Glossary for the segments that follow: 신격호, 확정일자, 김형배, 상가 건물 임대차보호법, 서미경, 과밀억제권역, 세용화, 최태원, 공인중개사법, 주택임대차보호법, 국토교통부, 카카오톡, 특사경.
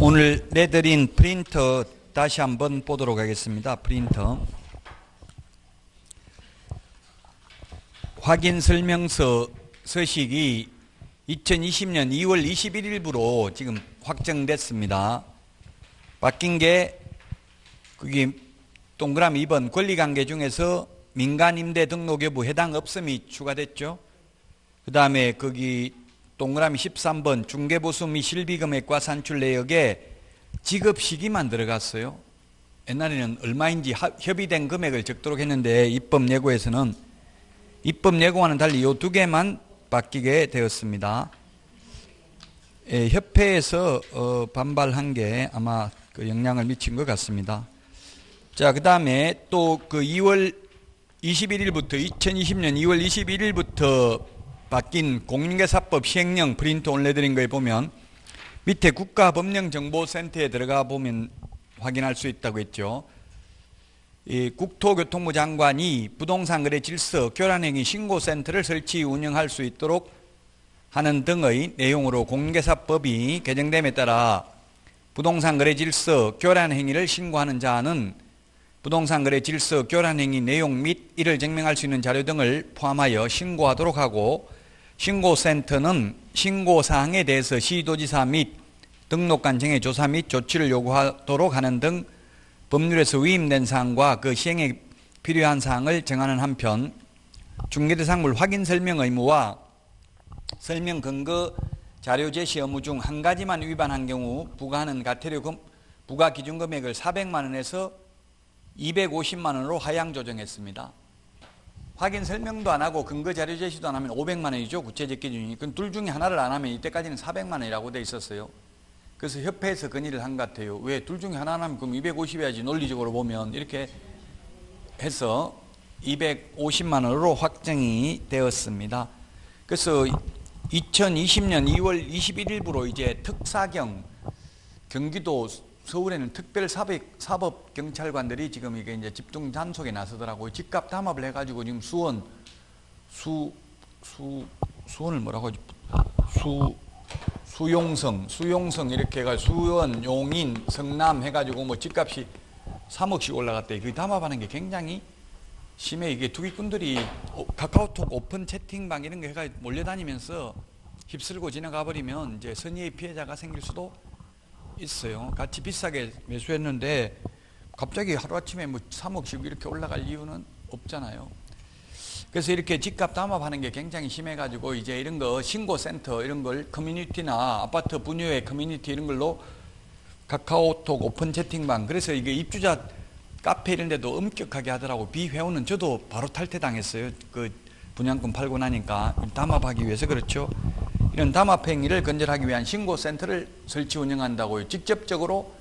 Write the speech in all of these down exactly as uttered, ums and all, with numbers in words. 오늘 내드린 프린터 다시 한번 보도록 하겠습니다. 프린터. 확인설명서 서식이 이천이십년 이월 이십일일부로 지금 확정됐습니다. 바뀐 게 그게 동그라미 이 번 권리관계 중에서 민간임대 등록 여부 해당 없음이 추가됐죠. 그 다음에 거기 동그라미 십삼 번 중개보수 및 실비금액과 산출 내역에 지급 시기만 들어갔어요. 옛날에는 얼마인지 협의된 금액을 적도록 했는데 입법 예고에서는 입법 예고와는 달리 이 두 개만 바뀌게 되었습니다. 예, 협회에서 어, 반발한 게 아마 그 영향을 미친 것 같습니다. 자, 그 다음에 또 그 이월 이십일일부터 이천이십년 이월 이십일일부터 바뀐 공인중개사법 시행령 프린트 올려드린 거에 보면 밑에 국가법령정보센터에 들어가 보면 확인할 수 있다고 했죠. 이 국토교통부 장관이 부동산 거래 질서 교란행위 신고센터를 설치 운영할 수 있도록 하는 등의 내용으로 공인중개사법이 개정됨에 따라 부동산 거래 질서 교란행위를 신고하는 자는 부동산 거래 질서 교란행위 내용 및 이를 증명할 수 있는 자료 등을 포함하여 신고하도록 하고, 신고센터는 신고사항에 대해서 시도지사 및 등록관청의 조사 및 조치를 요구하도록 하는 등 법률에서 위임된 사항과 그 시행에 필요한 사항을 정하는 한편, 중개대상물 확인 설명 의무와 설명 근거 자료 제시 의무 중 한 가지만 위반한 경우 부과하는 과태료 부과 기준 금액을 사백만 원에서 이백오십만 원으로 하향 조정했습니다. 확인 설명도 안 하고 근거 자료 제시도 안 하면 오백만 원이죠. 구체적 기준이. 그럼 둘 중에 하나를 안 하면 이때까지는 사백만 원이라고 돼 있었어요. 그래서 협회에서 건의를 한 것 같아요. 왜? 둘 중에 하나 안 하면 그럼 이백오십이어야지 논리적으로 보면. 이렇게 해서 이백오십만 원으로 확정이 되었습니다. 그래서 이천이십년 이월 이십일일부로 이제 특사경, 경기도 서울에는 특별사법경찰관들이 지금 이게 이제 집중 단속에 나서더라고요. 집값 담합을 해가지고 지금 수원, 수, 수, 수원을 뭐라고 하지? 수, 수용성, 수용성 이렇게 해가지고 수원, 용인, 성남 해가지고 뭐 집값이 삼억씩 올라갔대. 그 담합하는 게 굉장히 심해. 이게 투기꾼들이 카카오톡 오픈 채팅방 이런 거 해가지고 몰려다니면서 휩쓸고 지나가 버리면 이제 선의의 피해자가 생길 수도 있어요. 같이 비싸게 매수했는데 갑자기 하루아침에 뭐 삼억씩 이렇게 올라갈 이유는 없잖아요. 그래서 이렇게 집값 담합하는 게 굉장히 심해가지고 이제 이런 거 신고센터 이런 걸 커뮤니티나 아파트 분유의 커뮤니티 이런 걸로 카카오톡 오픈 채팅방, 그래서 이게 입주자 카페 이런 데도 엄격하게 하더라고. 비회원은 저도 바로 탈퇴당했어요. 그 분양권 팔고 나니까. 담합하기 위해서 그렇죠. 이런 담합행위를 근절하기 위한 신고센터를 설치 운영한다고요. 직접적으로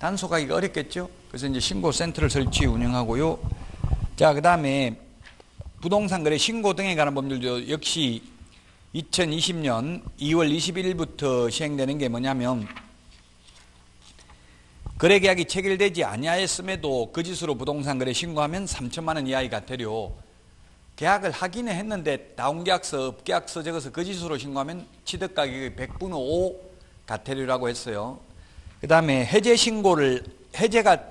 단속하기가 어렵겠죠. 그래서 이제 신고센터를 설치 운영하고요. 자, 그 다음에 부동산 거래 신고 등에 관한 법률도 역시 이천이십년 이월 이십일일부터 시행되는 게 뭐냐면, 거래계약이 체결되지 아니하였음에도 그 짓으로 부동산 거래 신고하면 삼천만 원 이하의 과태료, 계약을 하기는 했는데 다운계약서, 업계약서 적어서 그 짓으로 신고하면 취득가격의 백분의 오 과태료라고 했어요. 그 다음에 해제 신고를, 해제가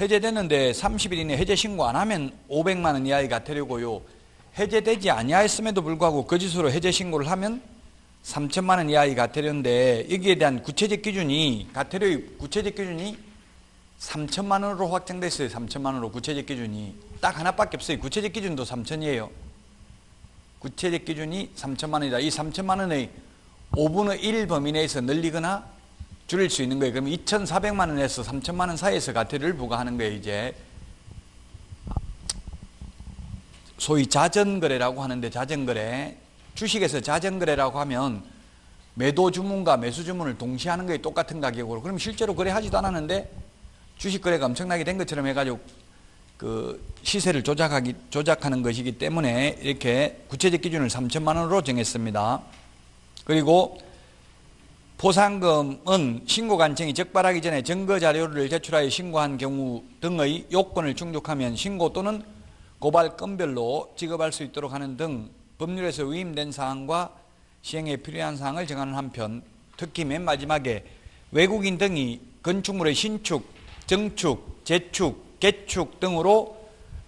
해제됐는데 삼십일 이내 해제 신고 안 하면 오백만 원 이하의 과태료고요. 해제되지 아니하였음에도 불구하고 그 짓으로 해제 신고를 하면 삼천만 원 이하의 과태료인데, 여기에 대한 구체적 기준이, 과태료의 구체적 기준이 삼천만 원으로 확정됐어요. 삼천만 원으로 구체적 기준이 딱 하나밖에 없어요. 구체적 기준도 삼천이에요. 구체적 기준이 삼천만 원이다. 이 삼천만 원의 오분의 일 범위 내에서 늘리거나 줄일 수 있는 거예요. 그럼 이천사백만 원에서 삼천만 원 사이에서 과태료를 부과하는 거예요. 이제 소위 자전거래라고 하는데, 자전거래, 주식에서 자전거래라고 하면 매도 주문과 매수 주문을 동시에 하는 거예요. 똑같은 가격으로. 그럼 실제로 거래하지도 않았는데 주식거래가 엄청나게 된 것처럼 해가지고 그 시세를 조작하기, 조작하는 것이기 때문에 이렇게 구체적 기준을 삼천만 원으로 정했습니다. 그리고 포상금은 신고관청이 적발하기 전에 증거자료를 제출하여 신고한 경우 등의 요건을 충족하면 신고 또는 고발건별로 지급할 수 있도록 하는 등 법률에서 위임된 사항과 시행에 필요한 사항을 정하는 한편, 특히 맨 마지막에 외국인 등이 건축물의 신축, 증축, 재축, 개축 등으로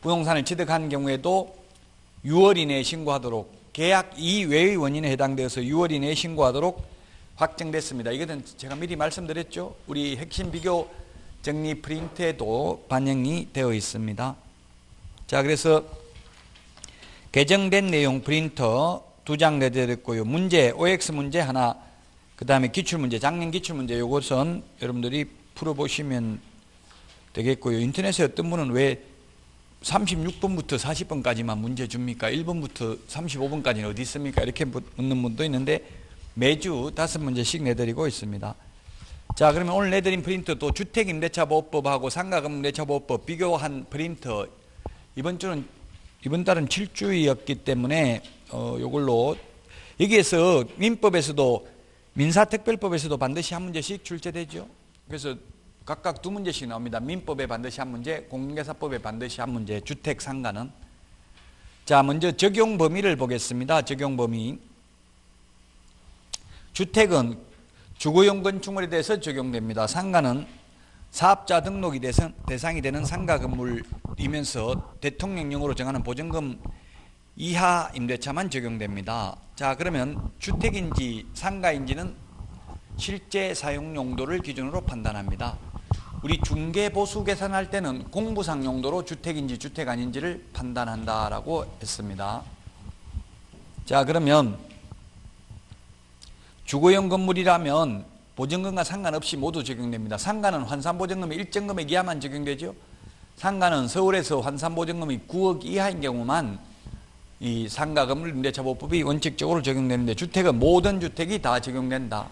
부동산을 취득한 경우에도 유월 이내에 신고하도록, 계약 이외의 원인에 해당되어서 유월 이내에 신고하도록 확정됐습니다. 이것은 제가 미리 말씀드렸죠. 우리 핵심 비교 정리 프린트에도 반영이 되어 있습니다. 자, 그래서 개정된 내용 프린터 두 장 내드렸고요. 문제, 오엑스 문제 하나, 그 다음에 기출문제, 작년 기출문제 요것은 여러분들이 풀어보시면 되겠고요. 인터넷에 어떤 분은 왜 삼십육 번부터 사십 번까지만 문제 줍니까? 일 번부터 삼십오 번까지는 어디 있습니까? 이렇게 묻는 분도 있는데 매주 다섯 문제씩 내드리고 있습니다. 자, 그러면 오늘 내드린 프린터도 주택임대차보호법하고 상가금대차보호법 비교한 프린터, 이번 주는, 이번 달은 칠 주였기 때문에 어, 요걸로, 여기에서 민법에서도 민사특별법에서도 반드시 한 문제씩 출제되죠. 그래서 각각 두 문제씩 나옵니다. 민법에 반드시 한 문제, 공인중개사법에 반드시 한 문제, 주택, 상가는. 자, 먼저 적용 범위를 보겠습니다. 적용 범위. 주택은 주거용 건축물에 대해서 적용됩니다. 상가는 사업자 등록이 대상이 되는 상가 건물이면서 대통령령으로 정하는 보증금 이하 임대차만 적용됩니다. 자, 그러면 주택인지 상가인지는 실제 사용 용도를 기준으로 판단합니다. 우리 중개보수 계산할 때는 공부상 용도로 주택인지 주택 아닌지를 판단한다라고 했습니다. 자, 그러면 주거용 건물이라면 보증금과 상관없이 모두 적용됩니다. 상가는 환산보증금이 일정 금액 이하만 적용되죠. 상가는 서울에서 환산보증금이 구억 이하인 경우만 이 상가 건물 임대차보호법이 원칙적으로 적용되는데, 주택은 모든 주택이 다 적용된다.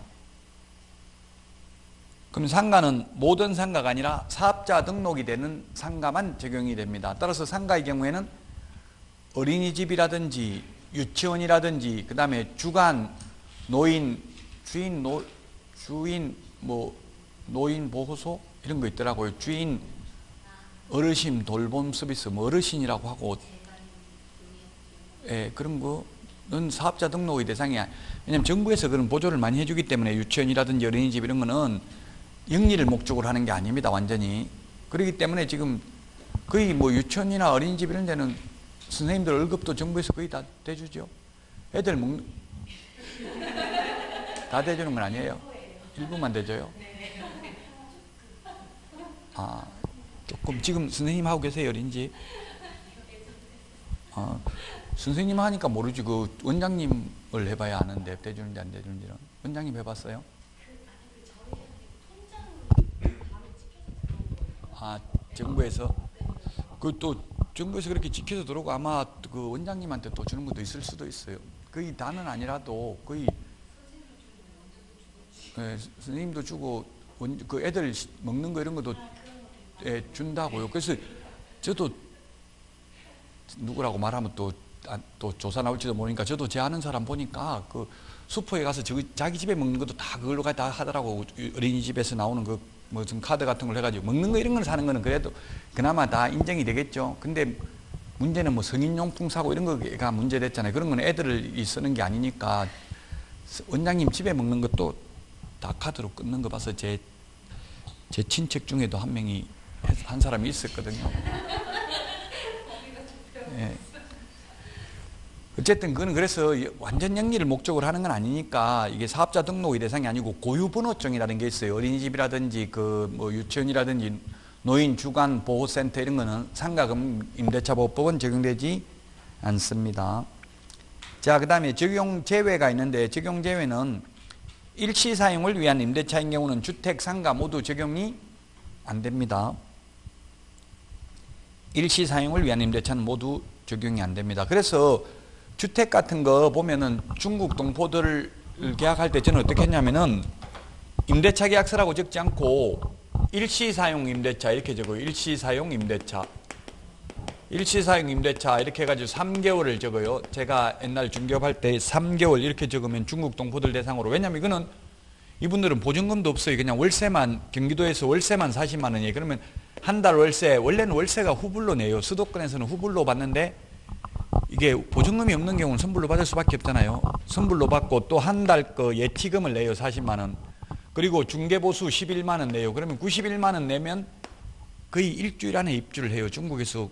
그럼 상가는 모든 상가가 아니라 사업자 등록이 되는 상가만 적용이 됩니다. 따라서 상가의 경우에는 어린이집이라든지 유치원이라든지, 그 다음에 주간, 노인, 주인, 노, 주인, 뭐, 노인 보호소? 이런 거 있더라고요. 주인, 어르신, 돌봄 서비스, 뭐, 어르신이라고 하고, 예, 그런 거는 사업자 등록의 대상이 아니에요. 왜냐면 정부에서 그런 보조를 많이 해주기 때문에 유치원이라든지 어린이집 이런 거는 영리를 목적으로 하는 게 아닙니다, 완전히. 그렇기 때문에 지금 거의 뭐 유치원이나 어린이집 이런 데는 선생님들 월급도 정부에서 거의 다 대주죠. 애들 먹는, 다 대주는 건 아니에요. 일부만 대줘요. 아, 조금 지금 선생님 하고 계세요, 어린이집? 아, 선생님 하니까 모르지, 그 원장님을 해봐야 아는데 대주는지 안 대주는지는. 원장님 해봤어요? 아, 정부에서? 그 또 정부에서 그렇게 지켜서 들어오고 아마 그 원장님한테 또 주는 것도 있을 수도 있어요. 거의 다는 아니라도 거의. 예, 선생님도 주고 원, 그 애들 먹는 거 이런 것도, 예, 준다고요. 그래서 저도 누구라고 말하면 또, 아, 또 조사 나올지도 모르니까, 저도 제 아는 사람 보니까 그 슈퍼에 가서 저, 자기 집에 먹는 것도 다 그걸로 다 하더라고. 어린이집에서 나오는 그 무슨 카드 같은 걸 해가지고 먹는 거 이런 걸 사는 거는 그래도 그나마 다 인정이 되겠죠. 근데 문제는 뭐 성인용품 사고 이런 거가 문제 됐잖아요. 그런 건 애들을 쓰는 게 아니니까 원장님 집에 먹는 것도 다 카드로 끊는 거 봐서 제, 제 친척 중에도 한 명이, 한 사람이 있었거든요. 예. 어쨌든 그건 그래서 완전 영리를 목적으로 하는 건 아니니까 이게 사업자 등록의 대상이 아니고 고유번호증이라는 게 있어요. 어린이집이라든지 그 뭐 유치원이라든지 노인 주간 보호센터 이런 거는 상가금 임대차보호법은 적용되지 않습니다. 자, 그 다음에 적용 제외가 있는데, 적용 제외는 일시 사용을 위한 임대차인 경우는 주택, 상가 모두 적용이 안 됩니다. 일시 사용을 위한 임대차는 모두 적용이 안 됩니다. 그래서 주택 같은 거 보면은 중국 동포들을 계약할 때 저는 어떻게 했냐면은 임대차 계약서라고 적지 않고 일시 사용 임대차 이렇게 적어요. 일시 사용 임대차. 일시 사용 임대차 이렇게 해가지고 삼 개월을 적어요. 제가 옛날 중개업 할 때 삼 개월 이렇게 적으면 중국 동포들 대상으로. 왜냐면 이거는 이분들은 보증금도 없어요. 그냥 월세만, 경기도에서 월세만 사십만 원이에요. 그러면 한 달 월세, 원래는 월세가 후불로 내요. 수도권에서는 후불로 받는데 이게 보증금이 없는 경우는 선불로 받을 수밖에 없잖아요. 선불로 받고 또 한 달 거 예치금을 내요. 사십만 원. 그리고 중개보수 십일만 원 내요. 그러면 구십일만 원 내면 거의 일주일 안에 입주를 해요. 중국에서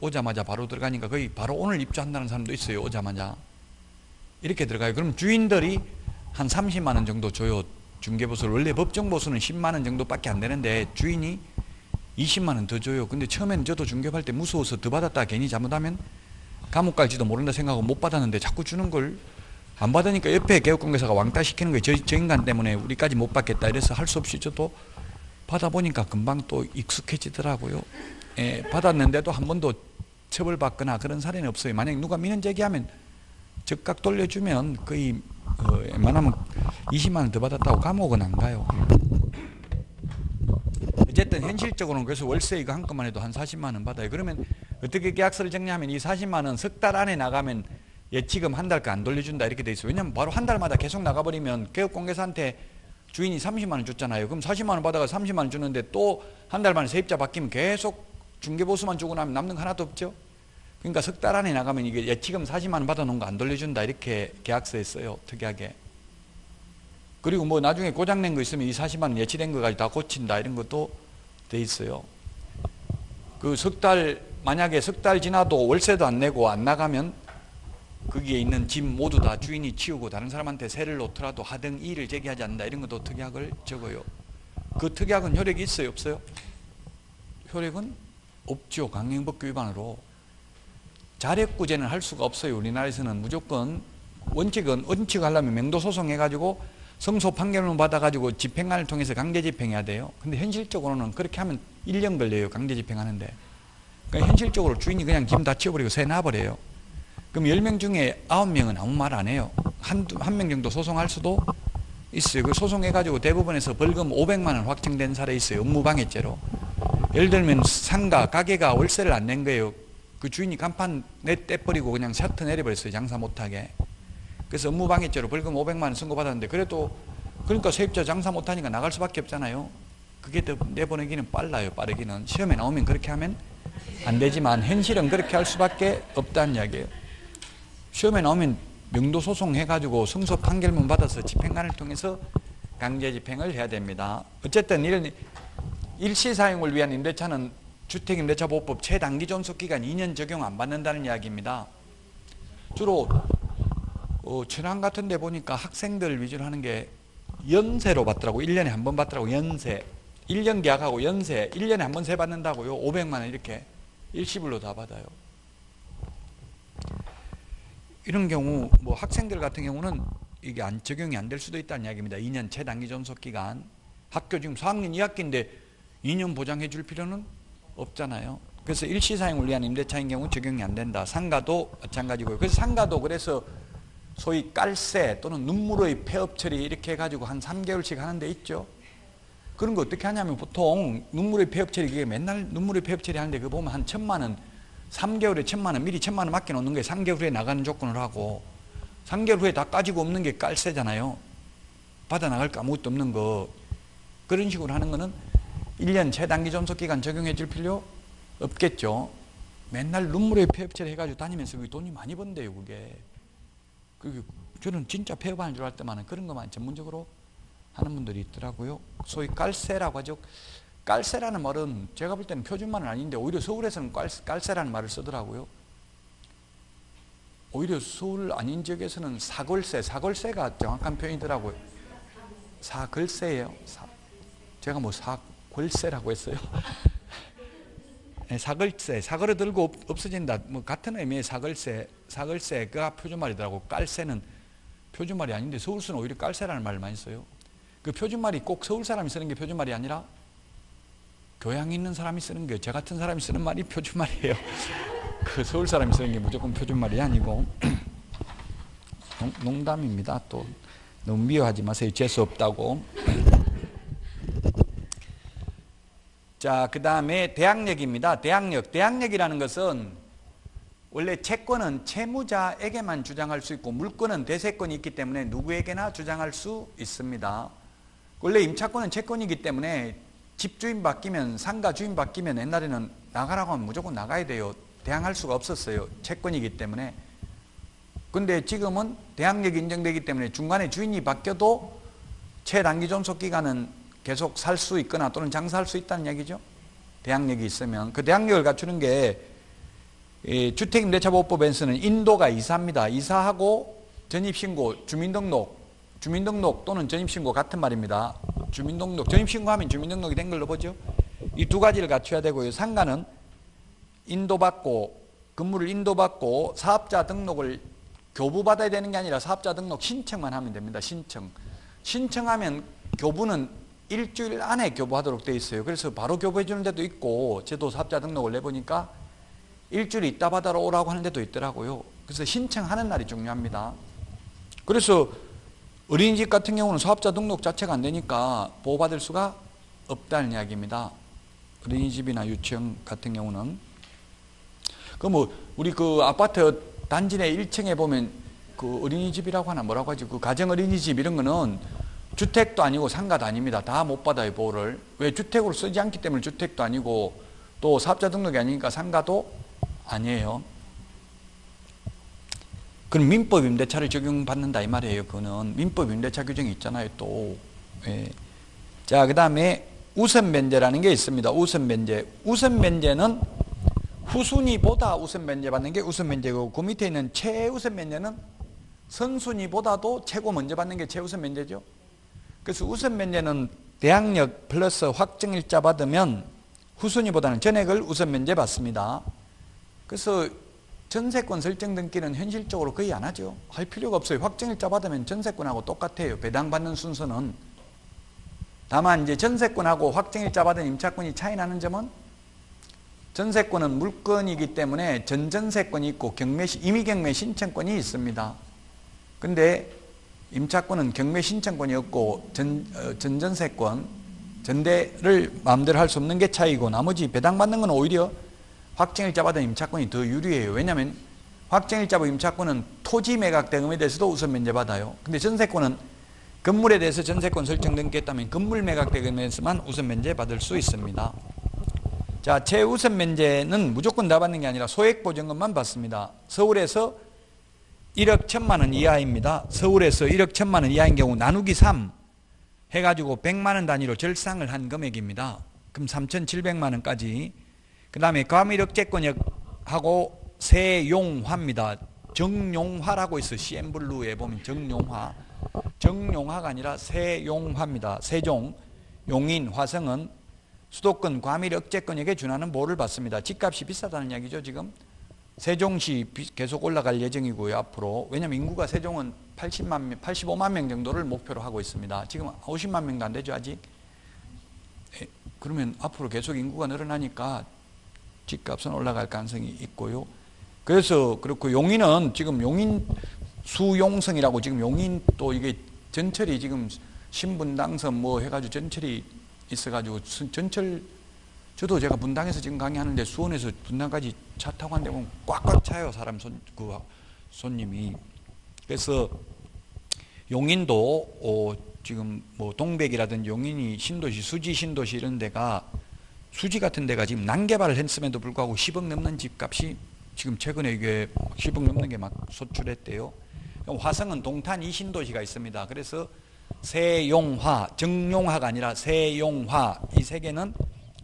오자마자 바로 들어가니까 거의 바로 오늘 입주한다는 사람도 있어요. 오자마자. 이렇게 들어가요. 그럼 주인들이 한 삼십만 원 정도 줘요. 중개보수를. 원래 법정보수는 십만 원 정도밖에 안 되는데 주인이 이십만 원 더 줘요. 근데 처음에는 저도 중개할 때 무서워서 더 받았다 괜히 잘못하면 감옥 갈지도 모른다 생각하고 못 받았는데 자꾸 주는 걸 안 받으니까 옆에 개업공개사가 왕따 시키는 거예요. 저, 저 인간 때문에 우리까지 못 받겠다. 이래서 할 수 없이 저도 받아보니까 금방 또 익숙해지더라고요. 예, 받았는데도 한 번도 처벌받거나 그런 사례는 없어요. 만약 누가 민원 제기하면 즉각 돌려주면 거의 어, 웬만하면 이십만 원 더 받았다고 감옥은 안 가요. 어쨌든 현실적으로는 그래서 월세 이거 한건만 해도 한 사십만 원 받아요. 그러면 어떻게 계약서를 정리하면 이 사십만 원 석 달 안에 나가면 예치금 한 달간 안 돌려준다 이렇게 돼 있어요. 왜냐면 바로 한 달마다 계속 나가버리면 개업공개사한테 주인이 삼십만 원 줬잖아요. 그럼 사십만 원 받아가 삼십만 원 주는데 또 한 달 만에 세입자 바뀌면 계속 중개보수만 주고 나면 남는 거 하나도 없죠. 그러니까 석 달 안에 나가면 이게 예치금 사십만 원 받아놓은 거 안 돌려준다 이렇게 계약서에 써요. 특이하게. 그리고 뭐 나중에 고장낸 거 있으면 이 사십만 원 예치된 거까지 다 고친다 이런 것도 돼 있어요. 그 석 달 만약에 석 달 지나도 월세도 안 내고 안 나가면 거기에 있는 집 모두 다 주인이 치우고 다른 사람한테 세를 놓더라도 하등 이의를 제기하지 않는다 이런 것도 특약을 적어요. 그 특약은 효력이 있어요 없어요? 효력은 없죠. 강행법규 위반으로. 자력구제는 할 수가 없어요. 우리나라에서는 무조건 원칙은 원칙하려면 명도소송 해가지고 성소 판결문 받아가지고 집행안을 통해서 강제집행해야 돼요. 근데 현실적으로는 그렇게 하면 일 년 걸려요. 강제집행하는데. 그러니까 현실적으로 주인이 그냥 짐 다 치워버리고 새 놔버려요. 그럼 열 명 중에 아홉 명은 아무 말 안 해요. 한, 한 명 정도 소송할 수도 있어요. 그 소송해가지고 대부분에서 벌금 오백만 원 확정된 사례 있어요. 업무방해죄로. 예를 들면 상가, 가게가 월세를 안 낸 거예요. 그 주인이 간판 내떼버리고 그냥 셔터 내려버렸어요. 장사 못하게. 그래서 업무방해죄로 벌금 오백만 원 선고받았는데 그래도 그러니까 세입자 장사 못하니까 나갈 수밖에 없잖아요. 그게 더 내보내기는 빨라요. 빠르기는. 시험에 나오면 그렇게 하면 안 되지만 현실은 그렇게 할 수밖에 없다는 이야기예요. 시험에 나오면 명도소송 해가지고 승소 판결문 받아서 집행관을 통해서 강제집행을 해야 됩니다. 어쨌든 이런 일시사용을 위한 임대차는 주택임대차보호법 최단기 존속기간 이 년 적용 안 받는다는 이야기입니다. 주로 어, 천안 같은 데 보니까 학생들 위주로 하는 게 연세로 받더라고. 일 년에 한 번 받더라고. 연세. 일 년 계약하고 연세. 일 년에 한 번 세 받는다고요. 오백만 원 이렇게 일시불로 다 받아요. 이런 경우 뭐 학생들 같은 경우는 이게 안 적용이 안 될 수도 있다는 이야기입니다. 이 년 최단기 존속기간. 학교 지금 사 학년 이 학기인데 이 년 보장해 줄 필요는 없잖아요. 그래서 일시사용을 위한 임대차인 경우 적용이 안 된다. 상가도 마찬가지고요. 그래서 상가도 그래서 소위 깔세 또는 눈물의 폐업 처리 이렇게 해가지고 한 삼 개월씩 하는 데 있죠. 그런 거 어떻게 하냐면 보통 눈물의 폐업 처리 이게 맨날 눈물의 폐업 처리 하는데 그거 보면 한 천만 원 삼 개월에 천만 원 미리 천만 원 맡겨놓는 거예요. 삼 개월 후에 나가는 조건을 하고 삼 개월 후에 다 까지고 없는 게 깔세잖아요. 받아나갈 거 아무것도 없는 거. 그런 식으로 하는 거는 일 년 최단기 존속기간 적용해 줄 필요 없겠죠. 맨날 눈물의 폐업체를 해가지고 다니면서 돈이 많이 번대요. 그게. 그게 저는 진짜 폐업하는 줄 알 때만 그런 것만 전문적으로 하는 분들이 있더라고요. 소위 깔세라고 하죠. 깔세라는 말은 제가 볼 때는 표준말은 아닌데 오히려 서울에서는 깔세, 깔세라는 말을 쓰더라고요. 오히려 서울 아닌 지역에서는 사골세, 사골세가 정확한 표현이더라고요. 사글세예요. 사, 제가 뭐 사골세라고 했어요. 네, 사글세, 사거를 들고 없어진다. 뭐 같은 의미의 사글세, 사글세가 표준말이더라고요. 깔세는 표준말이 아닌데 서울서는 오히려 깔세라는 말을 많이 써요. 그 표준말이 꼭 서울 사람이 쓰는 게 표준말이 아니라 교양 있는 사람이 쓰는 게, 저 같은 사람이 쓰는 말이 표준말이에요. 그 서울 사람이 쓰는 게 무조건 표준말이 아니고 농, 농담입니다. 또 너무 미워하지 마세요. 재수 없다고. 자, 그 다음에 대항력입니다. 대항력. 대항력이라는 것은 원래 채권은 채무자에게만 주장할 수 있고 물권은 대세권이 있기 때문에 누구에게나 주장할 수 있습니다. 원래 임차권은 채권이기 때문에 집주인 바뀌면 상가 주인 바뀌면 옛날에는 나가라고 하면 무조건 나가야 돼요. 대항할 수가 없었어요. 채권이기 때문에. 근데 지금은 대항력이 인정되기 때문에 중간에 주인이 바뀌어도 최단기 존속기간은 계속 살 수 있거나 또는 장사할 수 있다는 얘기죠. 대항력이 있으면. 그 대항력을 갖추는 게 주택임대차보호법에서는 인도가 이사입니다. 이사하고 전입신고, 주민등록, 주민등록 또는 전입신고 같은 말입니다. 주민등록, 전입신고하면 주민등록이 된 걸로 보죠. 이 두 가지를 갖춰야 되고요. 상가는 인도받고, 건물을 인도받고 사업자 등록을 교부받아야 되는 게 아니라 사업자 등록 신청만 하면 됩니다. 신청. 신청하면 교부는 일주일 안에 교부하도록 돼 있어요. 그래서 바로 교부해 주는 데도 있고, 제도 사업자 등록을 내보니까 일주일 있다 받아러 오라고 하는 데도 있더라고요. 그래서 신청하는 날이 중요합니다. 그래서 어린이집 같은 경우는 사업자 등록 자체가 안 되니까 보호받을 수가 없다는 이야기입니다. 어린이집이나 유치원 같은 경우는. 그럼 뭐 우리 그 아파트 단지 내 일 층에 보면 그 어린이집이라고 하나 뭐라고 하지? 그 가정 어린이집 이런 거는 주택도 아니고 상가도 아닙니다. 다 못 받아요, 보호를. 왜? 주택으로 쓰지 않기 때문에 주택도 아니고, 또 사업자 등록이 아니니까 상가도 아니에요. 그럼 민법 임대차를 적용받는다 이 말이에요. 그거는 민법 임대차 규정이 있잖아요, 또. 예. 자, 그 다음에 우선 면제라는 게 있습니다. 우선 면제. 우선 면제는 후순위보다 우선 면제 받는 게 우선 면제고, 그 밑에 있는 최우선 면제는 선순위보다도 최고 먼저 받는 게 최우선 면제죠. 그래서 우선 면제는 대항력 플러스 확정일자 받으면 후순위보다는 전액을 우선 면제 받습니다. 그래서 전세권 설정 등기는 현실적으로 거의 안 하죠. 할 필요가 없어요. 확정일자 받으면 전세권하고 똑같아요. 배당받는 순서는. 다만 이제 전세권하고 확정일자 받은 임차권이 차이 나는 점은, 전세권은 물건이기 때문에 전전세권이 있고 경매, 임의경매 신청권이 있습니다. 근데 임차권은 경매 신청권이 없고 전, 어, 전전세권, 전대를 마음대로 할 수 없는 게 차이고, 나머지 배당받는 건 오히려 확정일자 받은 임차권이 더 유리해요. 왜냐하면 확정일자 받은 임차권은 토지 매각 대금에 대해서도 우선 면제받아요. 근데 전세권은 건물에 대해서 전세권 설정 등기했다면 건물 매각 대금에서만 우선 면제받을 수 있습니다. 자, 최우선 면제는 무조건 다 받는 게 아니라 소액 보증금만 받습니다. 서울에서 일억 천만 원 이하입니다. 서울에서 일억 천만 원 이하인 경우 나누기 삼 해가지고 백만 원 단위로 절상을 한 금액입니다. 그럼 삼천칠백만 원까지. 그 다음에 과밀억제권역하고 세용화입니다. 정용화라고 있어요. 씨엠블루에 보면 정용화. 정용화가 아니라 세용화입니다. 세종, 용인, 화성은 수도권 과밀억제권역에 준하는 보호를 받습니다. 집값이 비싸다는 이야기죠, 지금. 세종시 계속 올라갈 예정이고요, 앞으로. 왜냐면 인구가 세종은 팔십만 명, 팔십오만 명 정도를 목표로 하고 있습니다. 지금 오십만 명도 안 되죠, 아직. 에, 그러면 앞으로 계속 인구가 늘어나니까 집값은 올라갈 가능성이 있고요. 그래서 그렇고, 용인은 지금 용인 수용성이라고, 지금 용인 또 이게 전철이 지금 신분당선 뭐 해가지고 전철이 있어가지고 전철, 저도 제가 분당에서 지금 강의하는데 수원에서 분당까지 차 타고 가는데 보면 꽉꽉 차요, 사람 손, 그 손님이. 그래서 용인도 어, 지금 뭐 동백이라든지 용인이 신도시, 수지 신도시 이런 데가, 수지 같은 데가 지금 난개발을 했음에도 불구하고 십억 넘는 집값이 지금 최근에 이게 십억 넘는 게 막 소출했대요. 화성은 동탄 이 신도시가 있습니다. 그래서 세용화, 정용화가 아니라 세용화, 이 세 개는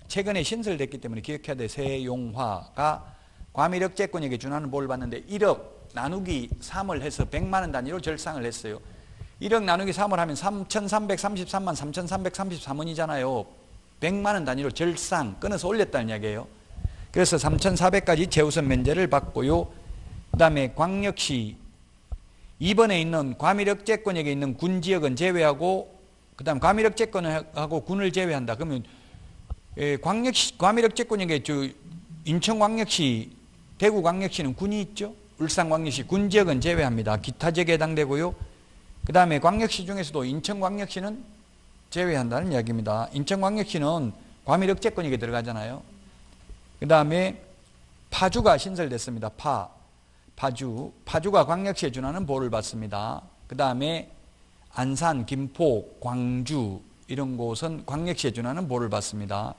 최근에 신설됐기 때문에 기억해야 돼. 세용화가 과밀억제권역에 준하는 보호를 받는데 일억 나누기 삼을 해서 백만 원 단위로 절상을 했어요. 일억 나누기 삼을 하면 삼천삼백삼십삼만 삼천삼백삼십삼 원이잖아요. 백만 원 단위로 절상, 끊어서 올렸다는 이야기예요. 그래서 삼천사백까지 최우선 면제를 받고요. 그 다음에 광역시 이 번에 있는 과밀억제권역에 있는 군 지역은 제외하고, 그 다음 과밀억제권하고 군을 제외한다. 그러면 광역시, 과밀억제권역에 인천광역시, 대구광역시는 군이 있죠. 울산광역시 군 지역은 제외합니다. 기타 지역에 해당되고요. 그 다음에 광역시 중에서도 인천광역시는 제외한다는 이야기입니다. 인천광역시는 과밀억제권역에 들어가잖아요. 그 다음에 파주가 신설됐습니다. 파. 파주, 파주가 광역시에 준하는 보호를 받습니다. 그 다음에 안산, 김포, 광주 이런 곳은 광역시에 준하는 보호를 받습니다.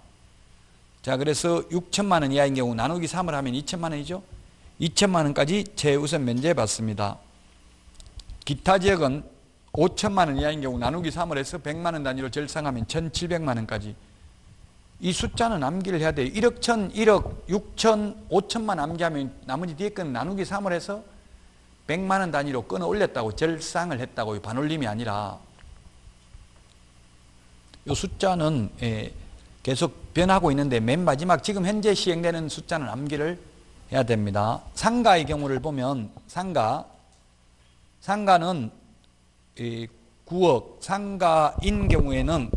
자, 그래서 육천만 원 이하인 경우 나누기 삼을 하면 이천만 원이죠. 이천만 원까지 최우선 면제 받습니다. 기타 지역은 오천만 원 이하인 경우 나누기 삼을 해서 백만 원 단위로 절상하면 천칠백만 원까지. 이 숫자는 암기를 해야 돼요. 일억 천, 일억, 육천, 오천만 암기하면 나머지 뒤에 건 나누기 삼을 해서 백만 원 단위로 끊어 올렸다고, 절상을 했다고, 반올림이 아니라. 이 숫자는 예, 계속 변하고 있는데 맨 마지막 지금 현재 시행되는 숫자는 암기를 해야 됩니다. 상가의 경우를 보면 상가, 상가는 예, 구억, 상가인 경우에는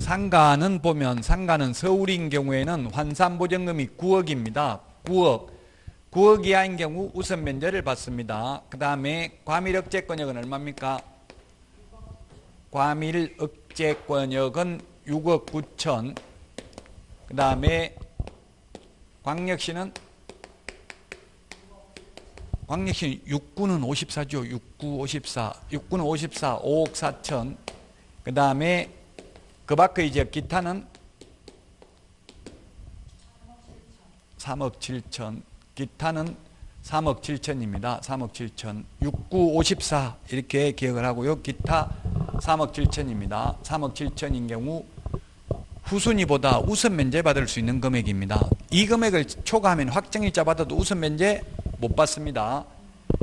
상가는 보면 상가는 서울인 경우에는 환산보증금이 구억입니다. 구억. 구억 이하인 경우 우선 면제를 받습니다. 그 다음에 과밀억제권역은 얼마입니까? 과밀억제권역은 육억 구천. 그 다음에 광역시는 광역시 육구는 오십사죠. 육구 오십사. 육구는 오십사. 오억 사천. 그 다음에 그 밖의 지역 기타는 삼억 칠천. 기타는 삼억 칠천입니다. 삼억 칠천. 육구 오십사 이렇게 기억을 하고요. 기타 삼억 칠천입니다. 삼억 칠천인 경우 후순위보다 우선 면제 받을 수 있는 금액입니다. 이 금액을 초과하면 확정일자 받아도 우선 면제 못 받습니다.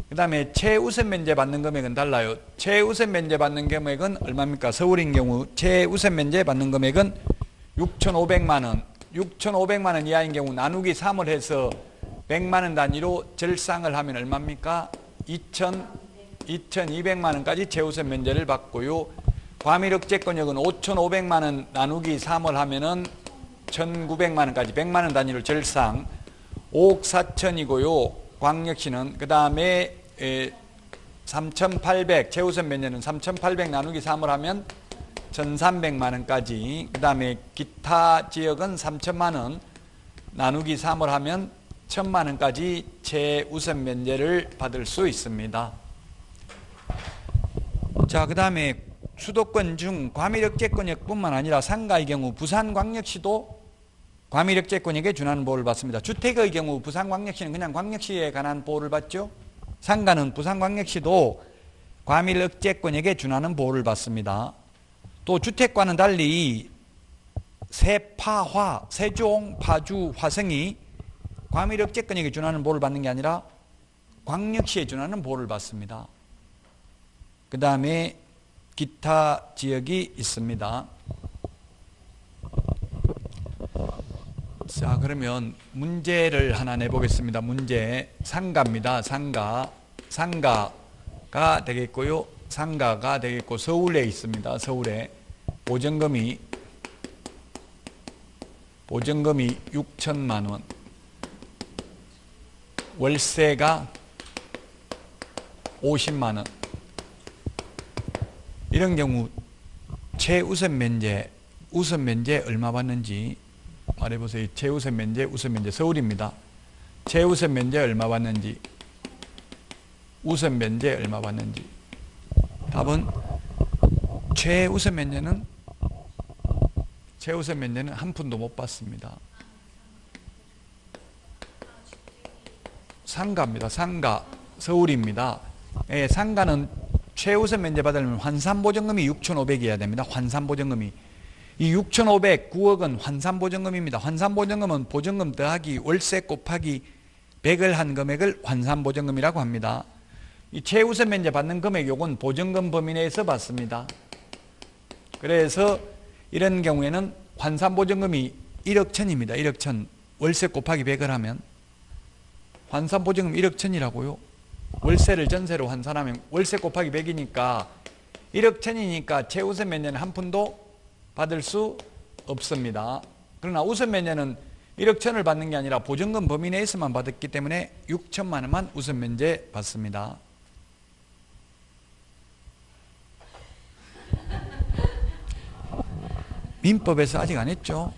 그 다음에 최우선 면제 받는 금액은 달라요. 최우선 면제 받는 금액은 얼마입니까? 서울인 경우 최우선 면제 받는 금액은 육천오백만 원. 육천오백만 원 이하인 경우 나누기 삼을 해서 백만 원 단위로 절상을 하면 얼마입니까? 이천이백만 원까지 최우선 면제를 받고요. 과밀억제권역은 오천오백만 원 나누기 삼을 하면은 천구백만 원까지 백만 원 단위로 절상 오억 사천이고요. 광역시는 그 다음에 삼천팔백, 최우선 면제는 삼천팔백 나누기 삼을 하면 천삼백만 원까지. 그 다음에 기타 지역은 삼천만 원 나누기 삼을 하면 천만 원까지 최우선 면제를 받을 수 있습니다. 자, 그 다음에 수도권 중 과밀억제권역뿐만 아니라 상가의 경우 부산광역시도 과밀억제권역에 준하는 보호를 받습니다. 주택의 경우 부산광역시는 그냥 광역시에 관한 보호를 받죠. 상가는 부산광역시도 과밀억제권역에 준하는 보호를 받습니다. 또 주택과는 달리 세파화, 세종, 파주, 화성이 과밀억제권역에 준하는 보호를 받는 게 아니라 광역시에 준하는 보호를 받습니다. 그 다음에 기타 지역이 있습니다. 자, 그러면 문제를 하나 내보겠습니다. 문제 상가입니다. 상가, 상가가 되겠고요. 상가가 되겠고 서울에 있습니다. 서울에 보증금이 보증금이 육천만 원. 월세가 오십만 원. 이런 경우 최우선 면제, 우선 면제 얼마 받는지 말해보세요. 최우선 면제, 우선 면제 서울입니다. 최우선 면제 얼마 받는지, 우선 면제 얼마 받는지. 답은 최우선 면제는 최우선 면제는 한 푼도 못 받습니다. 상가입니다. 상가. 서울입니다. 예, 상가는 최우선 면제 받으려면 환산보증금이 육천오백이어야 됩니다. 환산보증금이. 이 육천오백, 구억은 환산보증금입니다. 환산보증금은 보증금 더하기 월세 곱하기 백을 한 금액을 환산보증금이라고 합니다. 이 최우선 면제 받는 금액 요건 보증금 범위 내에서 받습니다. 그래서 이런 경우에는 환산보증금이 일억 천입니다. 일억 천. 월세 곱하기 백을 하면 환산보증금 일억 천이라고요. 월세를 전세로 환산하면 월세 곱하기 백이니까 일억 천이니까 최우선 면제는 한 푼도 받을 수 없습니다. 그러나 우선 면제는 일억 천을 받는 게 아니라 보증금 범위 내에서만 받았기 때문에 육천만 원만 우선 면제 받습니다. 민법에서 아직 안 했죠.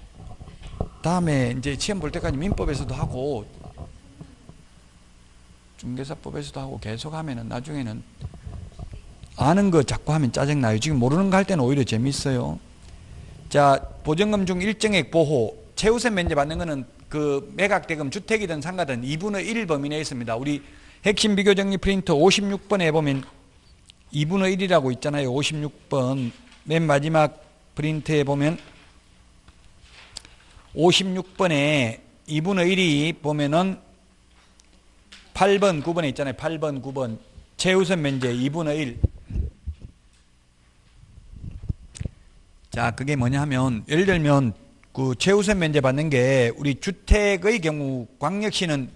다음에 이제 시험 볼 때까지 민법에서도 하고 중개사법에서도 하고 계속 하면은 나중에는 아는 거 자꾸 하면 짜증나요. 지금 모르는 거 할 때는 오히려 재밌어요. 자, 보증금 중 일정액 보호. 최우선 면제 받는 거는 그 매각대금 주택이든 상가든 이분의 일 범위 내에 있습니다. 우리 핵심 비교정리 프린트 오십육 번에 보면 이분의 일이라고 있잖아요. 오십육 번 맨 마지막 프린트에 보면 오십육 번에 이분의 일이 보면은 팔 번, 구 번에 있잖아요. 팔 번, 구 번 최우선 면제 이분의 일. 자, 그게 뭐냐 하면 예를 들면 그 최우선 면제 받는 게 우리 주택의 경우 광역시는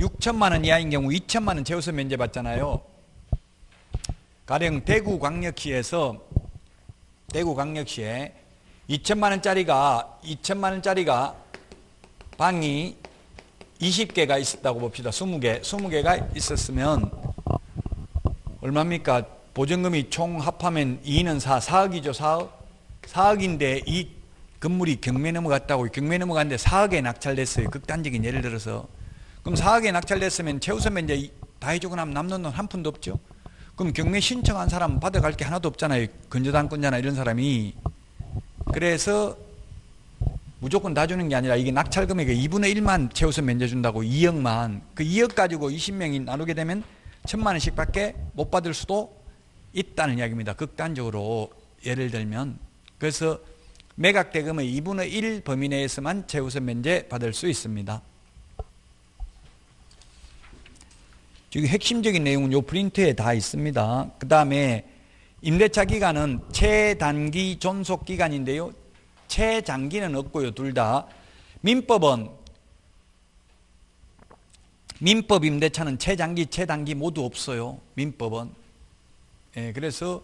육천만 원 이하인 경우 이천만 원 최우선 면제 받잖아요. 가령 대구 광역시에서 대구 광역시에 이천만 원짜리가 이천만 원짜리가 방이 이십 개가 있었다고 봅시다. 이십 개. 이십 개가 있었으면 얼마입니까? 보증금이 총 합하면 이는 사, 사억이죠. 사억. 사억인데 이 건물이 경매 넘어갔다고. 경매 넘어갔는데 사억에 낙찰됐어요. 극단적인 예를 들어서. 그럼 사억에 낙찰됐으면 최우선 면제 다 해주고 나면 남는 돈 한 푼도 없죠. 그럼 경매 신청한 사람 받아갈 게 하나도 없잖아요. 건조당권자나 이런 사람이. 그래서 무조건 다 주는 게 아니라 이게 낙찰금액의 이분의 일만 최우선 면제 준다고. 이억만. 그 이억 가지고 이십 명이 나누게 되면 천만 원씩 밖에 못 받을 수도 있다는 이야기입니다. 극단적으로 예를 들면. 그래서 매각대금의 이분의 일 범위 내에서만 최우선 면제 받을 수 있습니다. 지금 핵심적인 내용은 요 프린트에 다 있습니다. 그 다음에 임대차 기간은 최단기 존속 기간인데요. 최장기는 없고요. 둘 다. 민법은 민법 임대차는 최장기, 최단기 모두 없어요. 민법은. 예, 그래서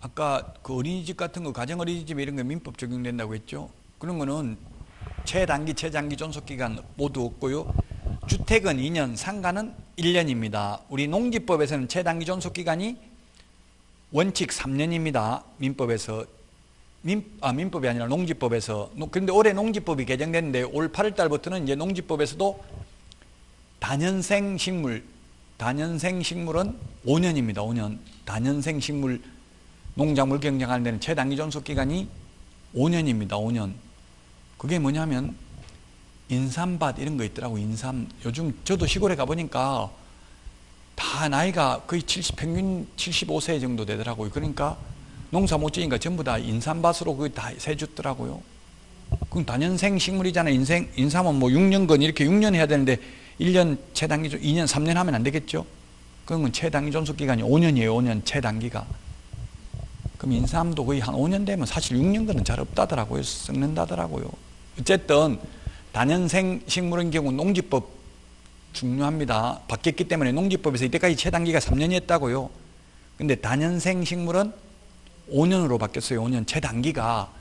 아까 그 어린이집 같은 거, 가정 어린이집 이런 거 민법 적용된다고 했죠. 그런 거는 최단기, 최장기 존속 기간 모두 없고요. 주택은 이 년, 상가는 일 년입니다. 우리 농지법에서는 최단기 존속기간이 원칙 삼 년입니다. 민법에서. 민, 아, 민법이 아니라 농지법에서. 그런데 올해 농지법이 개정됐는데 올 팔월 달부터는 이제 농지법에서도 다년생 식물, 다년생 식물은 오 년입니다. 오 년. 다년생 식물, 농작물 경작하는 데는 최단기 존속기간이 오 년입니다. 오 년. 그게 뭐냐면 인삼밭 이런 거 있더라고. 인삼. 요즘 저도 시골에 가보니까 다 나이가 거의 칠십, 평균 칠십오 세 정도 되더라고요. 그러니까 농사 못 지니까 전부 다 인삼밭으로 거의 다 세줬더라고요. 그건 다년생 식물이잖아요. 인생, 인삼은 뭐 육 년건 이렇게 육 년 해야 되는데 일 년 최단기, 이 년, 삼 년 하면 안 되겠죠? 그런 건 최단기 존속기간이 오 년이에요. 오 년 최단기가. 그럼 인삼도 거의 한 오 년 되면 사실 육 년건은 잘 없다더라고요. 썩는다더라고요. 어쨌든 다년생 식물인 경우 농지법 중요합니다. 바뀌었기 때문에 농지법에서 이때까지 최단기가 삼 년이었다고요. 근데 다년생 식물은 오 년으로 바뀌었어요. 오 년 최단기가.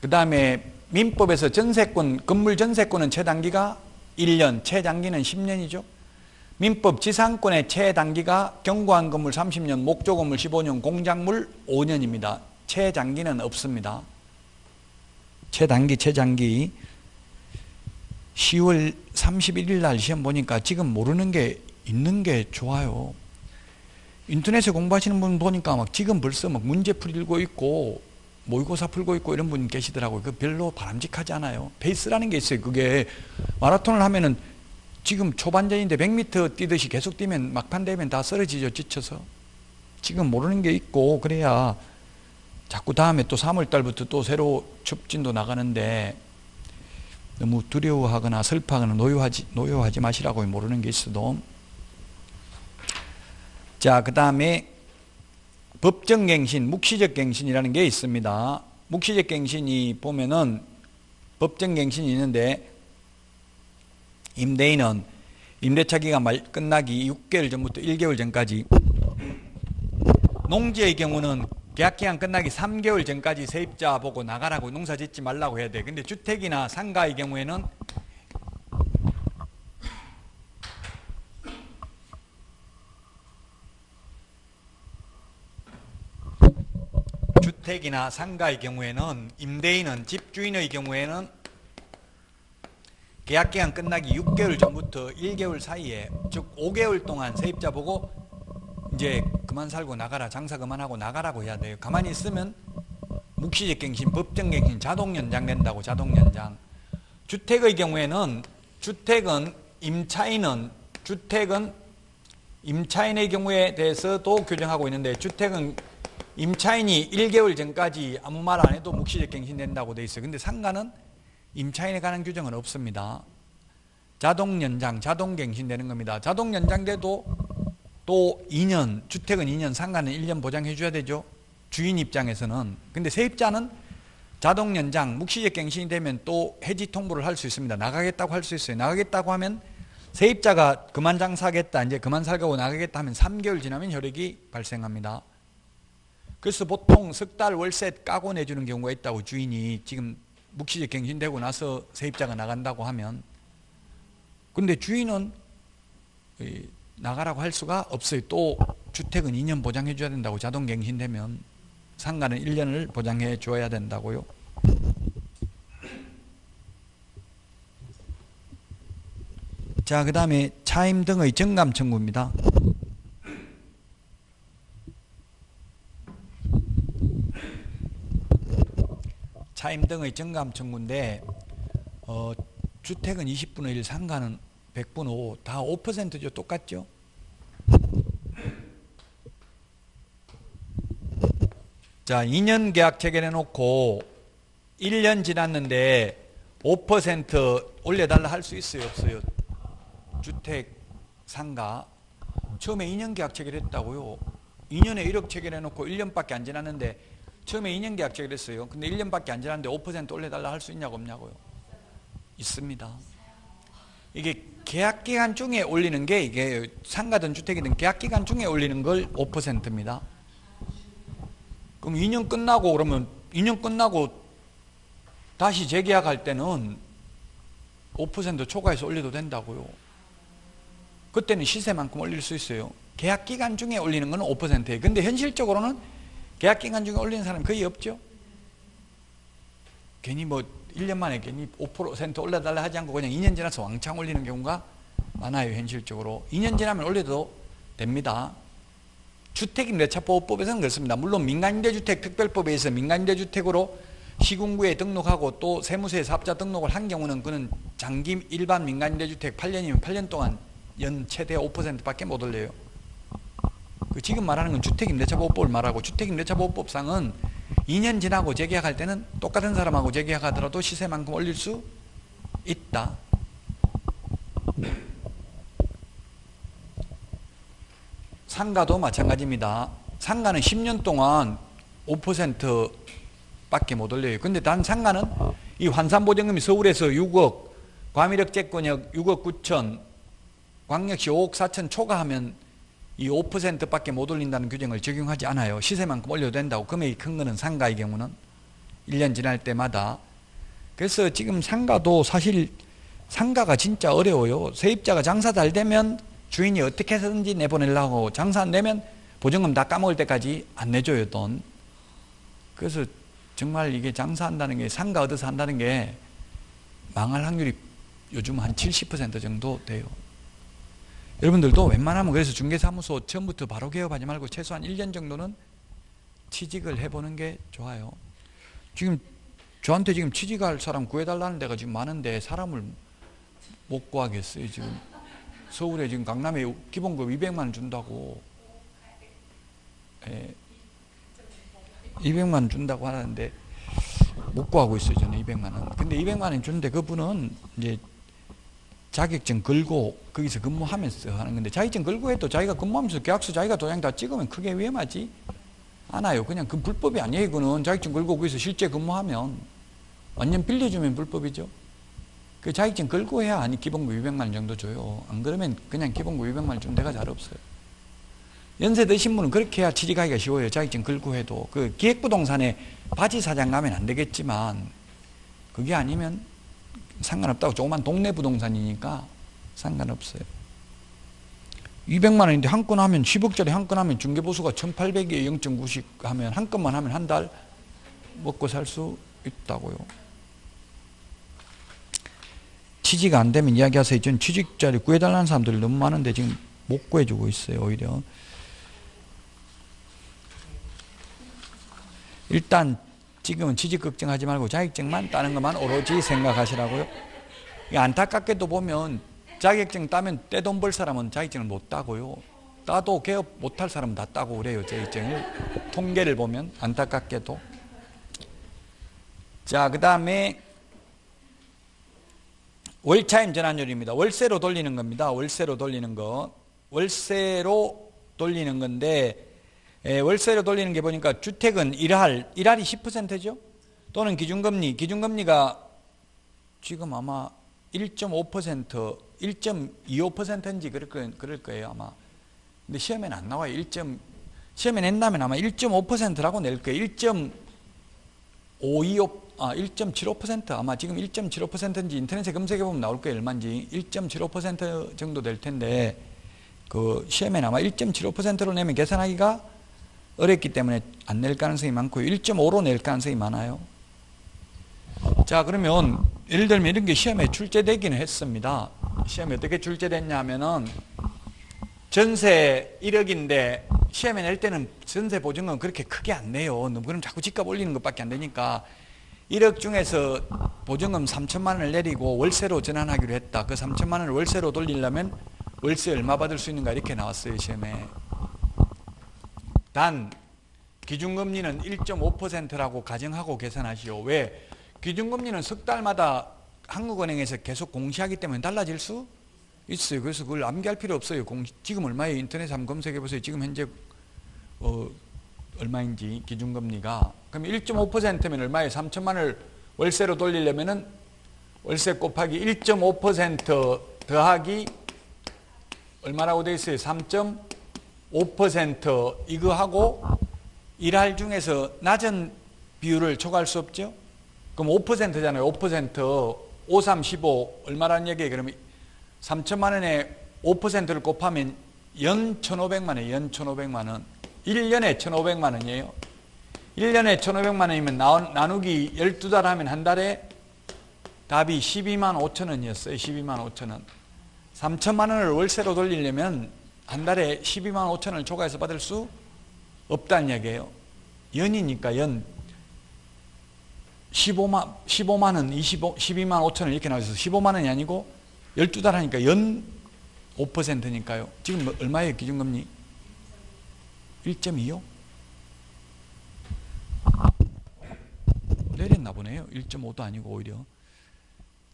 그 다음에 민법에서 전세권, 건물 전세권은 최단기가 일 년, 최장기는 십 년이죠. 민법 지상권의 최단기가 경과한 건물 삼십 년, 목조 건물 십오 년, 공작물 오 년입니다. 최장기는 없습니다. 최단기, 최장기. 시월 삼십일일 날 시험 보니까 지금 모르는 게 있는 게 좋아요. 인터넷에 공부하시는 분 보니까 막 지금 벌써 막 문제 풀고 있고 모의고사 풀고 있고 이런 분 계시더라고요. 그 별로 바람직하지 않아요. 페이스라는 게 있어요. 그게 마라톤을 하면은 지금 초반전인데 백 미터 뛰듯이 계속 뛰면 막판 되면 다 쓰러지죠. 지쳐서. 지금 모르는 게 있고 그래야 자꾸 다음에 또 삼월 달부터 또 새로 춥진도 나가는데 너무 두려워하거나 슬퍼하거나 노여하지, 노여하지 마시라고. 모르는 게 있어도. 자, 그 다음에 법정갱신, 묵시적갱신이라는 게 있습니다. 묵시적갱신이 보면은 법정갱신이 있는데 임대인은 임대차 기간 말 끝나기 육 개월 전부터 일 개월 전까지, 농지의 경우는 계약기간 끝나기 삼 개월 전까지 세입자 보고 나가라고, 농사 짓지 말라고 해야 돼. 근데 주택이나 상가의 경우에는 주택이나 상가의 경우에는 임대인은 집주인의 경우에는 계약기간 끝나기 육 개월 전부터 일 개월 사이에, 즉 오 개월 동안 세입자 보고 이제 그만 살고 나가라, 장사 그만하고 나가라고 해야 돼요. 가만히 있으면 묵시적 갱신, 법정 갱신 자동 연장된다고. 자동 연장. 주택의 경우에는 주택은 임차인은 주택은 임차인의 경우에 대해서도 규정하고 있는데 주택은 임차인이 일 개월 전까지 아무 말 안 해도 묵시적 갱신된다고 돼 있어요. 근데 상가는 임차인에 관한 규정은 없습니다. 자동 연장, 자동 갱신되는 겁니다. 자동 연장돼도 또 이 년, 주택은 이 년, 상가는 일 년 보장해 줘야 되죠. 주인 입장에서는. 근데 세입자는 자동 연장, 묵시적 갱신이 되면 또 해지 통보를 할 수 있습니다. 나가겠다고 할 수 있어요. 나가겠다고 하면 세입자가 그만 장사하겠다, 이제 그만 살고 나가겠다 하면 삼 개월 지나면 효력이 발생합니다. 그래서 보통 석 달 월세 까고 내주는 경우가 있다고, 주인이 지금 묵시적 갱신되고 나서 세입자가 나간다고 하면. 근데 주인은 나가라고 할 수가 없어요. 또 주택은 이 년 보장해 줘야 된다고, 자동 갱신되면. 상가는 일 년을 보장해 줘야 된다고요. 자, 그 다음에 차임 등의 정감 청구입니다. 차임 등의 정감 청구인데 어, 주택은 이십분의 일, 상가는 백분의 오, 다 오 퍼센트죠. 똑같죠? 자, 이 년 계약 체결해놓고 일 년 지났는데 오 퍼센트 올려달라 할 수 있어요? 없어요? 주택, 상가. 처음에 이 년 계약 체결했다고요. 이 년에 일억 체결해놓고 일 년밖에 안 지났는데, 처음에 이 년 계약 체결했어요. 근데 일 년밖에 안 지났는데 오 퍼센트 올려달라 할 수 있냐고 없냐고요? 있습니다. 이게 계약 기간 중에 올리는 게, 이게 상가든 주택이든 계약 기간 중에 올리는 걸 오 퍼센트입니다. 그럼 이 년 끝나고, 그러면 이 년 끝나고 다시 재계약할 때는 오 퍼센트 초과해서 올려도 된다고요. 그때는 시세만큼 올릴 수 있어요. 계약 기간 중에 올리는 건 오 퍼센트예요. 근데 현실적으로는 계약 기간 중에 올리는 사람이 거의 없죠. 괜히 뭐 일 년 만에 괜히 오 퍼센트 올려달라 하지 않고 그냥 이 년 지나서 왕창 올리는 경우가 많아요. 현실적으로 이 년 지나면 올려도 됩니다. 주택임대차보호법에서는 그렇습니다. 물론 민간임대주택 특별법에서 민간임대주택으로 시군구에 등록하고 또 세무서에 사업자 등록을 한 경우는 그는 장기 일반 민간임대주택 팔 년이면 팔 년 동안 연 최대 오 퍼센트밖에 못 올려요. 그 지금 말하는 건 주택임대차보호법을 말하고, 주택임대차보호법상은 이 년 지나고 재계약할 때는 똑같은 사람하고 재계약하더라도 시세만큼 올릴 수 있다. 상가도 마찬가지입니다. 상가는 십 년 동안 오 퍼센트밖에 못 올려요. 근데 단 상가는 이 환산보증금이 서울에서 육억, 과밀억제권역 육억 구천, 광역시 오억 사천 초과하면 이 오 퍼센트밖에 못 올린다는 규정을 적용하지 않아요. 시세만큼 올려도 된다고. 금액이 큰 거는, 상가의 경우는 일 년 지날 때마다. 그래서 지금 상가도 사실 상가가 진짜 어려워요. 세입자가 장사 잘 되면 주인이 어떻게 해서든지 내보내려고, 장사 안 내면 보증금 다 까먹을 때까지 안 내줘요, 돈. 그래서 정말 이게 장사한다는 게, 상가 얻어서 한다는 게 망할 확률이 요즘 한 칠십 퍼센트 정도 돼요. 여러분들도 웬만하면, 그래서 중개사무소 처음부터 바로 개업하지 말고 최소한 일 년 정도는 취직을 해보는 게 좋아요. 지금 저한테 지금 취직할 사람 구해달라는 데가 지금 많은데 사람을 못 구하겠어요, 지금. 서울에 지금 강남에 기본급 이백만 원 준다고, 예, 이백만 원 준다고 하는데 못 구하고 있어요, 저는 이백만 원. 근데 이백만 원 주는데 그분은 이제 자격증 걸고 거기서 근무하면서 하는 건데, 자격증 걸고 해도 자기가 근무하면서 계약서 자기가 도장 다 찍으면 크게 위험하지 않아요. 그냥 그 불법이 아니에요, 이거는. 자격증 걸고 거기서 실제 근무하면 완전 빌려주면 불법이죠. 그 자격증 걸고 해야 아니 기본급 이백만 원 정도 줘요. 안 그러면 그냥 기본급 이백만 원 주면 데가 잘 없어요. 연세 드신 분은 그렇게 해야 취직하기가 쉬워요. 자격증 걸고 해도. 그 기획부동산에 바지 사장 가면 안 되겠지만, 그게 아니면 상관없다고. 조그만 동네 부동산이니까 상관없어요. 이백만 원인데 한 건 하면, 십억짜리 한 건 하면 중개보수가 천팔백에 영점 구씩 하면, 한 건만 하면 한 달 먹고 살 수 있다고요. 취직 안 되면 이야기하세요. 지금 취직자리 구해달라는 사람들이 너무 많은데 지금 못 구해주고 있어요, 오히려. 일단 지금은 취직 걱정하지 말고 자격증만 따는 것만 오로지 생각하시라고요. 안타깝게도 보면 자격증 따면 떼돈 벌 사람은 자격증을 못 따고요. 따도 개업 못할 사람은 다 따고 그래요. 자격증을 통계를 보면 안타깝게도. 자, 그 다음에 월차임 전환율입니다. 월세로 돌리는 겁니다. 월세로 돌리는 거. 월세로 돌리는 건데 예, 월세로 돌리는 게 보니까 주택은 일할, 일할이 십 퍼센트죠? 또는 기준금리, 기준금리가 지금 아마 일 점 오 퍼센트, 일 점 이오 퍼센트인지 그럴, 그럴 거예요, 아마. 근데 시험에는 안 나와요. 일. 시험에 낸다면 아마 일 점 오 퍼센트라고 낼 거예요. 일 점 오이오, 아, 일 점 칠오 퍼센트. 아마 지금 일 점 칠오 퍼센트인지 인터넷에 검색해보면 나올 거예요, 얼마인지. 일 점 칠오 퍼센트 정도 될 텐데, 그, 시험에는 아마 일 점 칠오 퍼센트로 내면 계산하기가 어렵기 때문에 안 낼 가능성이 많고요. 일 점 오로 낼 가능성이 많아요. 자, 그러면 예를 들면 이런 게 시험에 출제되기는 했습니다. 시험에 어떻게 출제됐냐면은 전세 일억인데 시험에 낼 때는 전세 보증금 그렇게 크게 안 내요. 그럼 자꾸 집값 올리는 것밖에 안 되니까 일억 중에서 보증금 삼천만 원을 내리고 월세로 전환하기로 했다. 그 삼천만 원을 월세로 돌리려면 월세 얼마 받을 수 있는가 이렇게 나왔어요, 시험에. 단 기준금리는 일 점 오 퍼센트라고 가정하고 계산하시오. 왜? 기준금리는 석 달마다 한국은행에서 계속 공시하기 때문에 달라질 수 있어요. 그래서 그걸 암기할 필요 없어요. 공시, 지금 얼마예요? 인터넷에 한번 검색해 보세요. 지금 현재 어, 얼마인지 기준금리가. 그럼 일 점 오 퍼센트면 얼마예요? 삼천만을 월세로 돌리려면은 월세 곱하기 일 점 오 퍼센트 더하기 얼마라고 돼 있어요? 삼 점 오 퍼센트 이거 하고 일할 중에서 낮은 비율을 초과할 수 없죠? 그럼 오 퍼센트잖아요. 오 퍼센트 오, 삼, 십오 얼마라는 얘기예요? 그러면 삼천만 원에 오 퍼센트를 곱하면 연 천오백만 원이에요. 연 천오백만 원. 일 년에 천오백만 원이에요. 일 년에 천오백만 원이면 나누기 열두 달 하면 한 달에 답이 십이만 오천 원이었어요. 십이만 오천 원. 삼천만 원을 월세로 돌리려면 한 달에 십이만 오천 원을 초과해서 받을 수 없다는 얘기예요. 연이니까 연 십오만, 십오만 원, 십이만 오천 원 이렇게 나와서 십오만 원이 아니고 열두 달 하니까 연 오 퍼센트니까요. 지금 얼마예요, 기준금리? 일 점 이오? 내렸나 보네요. 일 점 오도 아니고 오히려.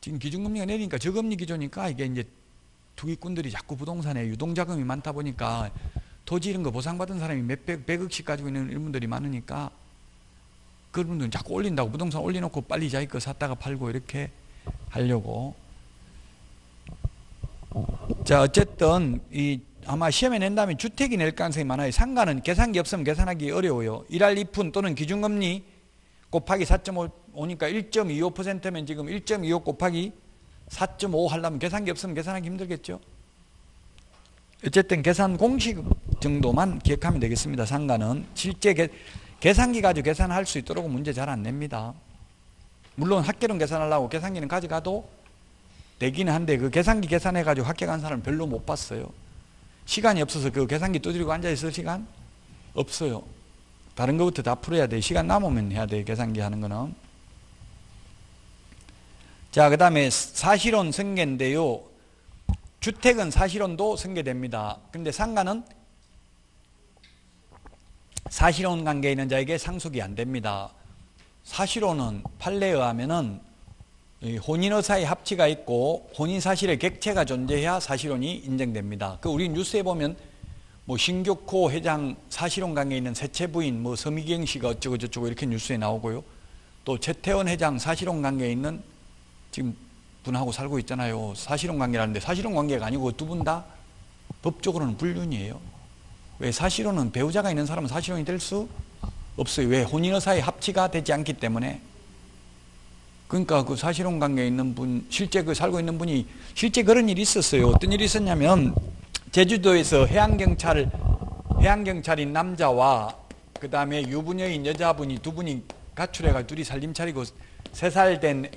지금 기준금리가 내리니까 저금리 기조니까 이게 이제 투기꾼들이 자꾸 부동산에 유동자금이 많다 보니까 토지 이런 거 보상받은 사람이 몇백, 백억씩 가지고 있는 분들이 많으니까 그분들은 자꾸 올린다고 부동산 올려놓고 빨리 자기 거 샀다가 팔고 이렇게 하려고. 자, 어쨌든 이 아마 시험에 낸다면 주택이 낼 가능성이 많아요. 상가는 계산기 없으면 계산하기 어려워요. 일할 이푼 또는 기준금리 곱하기 사 점 오니까 일 점 이오 퍼센트면 지금 일 점 이오 곱하기 사 점 오 하려면 계산기 없으면 계산하기 힘들겠죠. 어쨌든 계산 공식 정도만 기억하면 되겠습니다. 상가는 실제 계, 계산기 가지고 계산할 수 있도록 문제 잘 안 냅니다. 물론 합계론 계산하려고 계산기는 가져가도 되기는 한데 그 계산기 계산해가지고 합격한 사람은 별로 못 봤어요. 시간이 없어서 그 계산기 두드리고 앉아있을 시간 없어요. 다른 것부터 다 풀어야 돼요. 시간 남으면 해야 돼요, 계산기 하는 거는. 자, 그 다음에 사실혼 승계인데요. 주택은 사실혼도 승계됩니다. 근데 상가는 사실혼 관계에 있는 자에게 상속이 안 됩니다. 사실혼은 판례에 의하면은 혼인의사의 합치가 있고 혼인사실의 객체가 존재해야 사실혼이 인정됩니다. 그 우리 뉴스에 보면 뭐 신격호 회장 사실혼 관계에 있는 세체부인 뭐 서미경 씨가 어쩌고저쩌고 이렇게 뉴스에 나오고요. 또 최태원 회장 사실혼 관계에 있는 지금 분하고 살고 있잖아요. 사실혼 관계라는데 사실혼 관계가 아니고 두 분 다 법적으로는 불륜이에요. 왜? 사실혼은 배우자가 있는 사람은 사실혼이 될 수 없어요. 왜? 혼인의사의 합치가 되지 않기 때문에. 그러니까 그 사실혼 관계에 있는 분, 실제 그 살고 있는 분이 실제 그런 일이 있었어요. 어떤 일이 있었냐면 제주도에서 해양경찰, 해양경찰인 남자와 그 다음에 유부녀인 여자분이 두 분이 가출해가지고 둘이 살림 차리고 세 살 된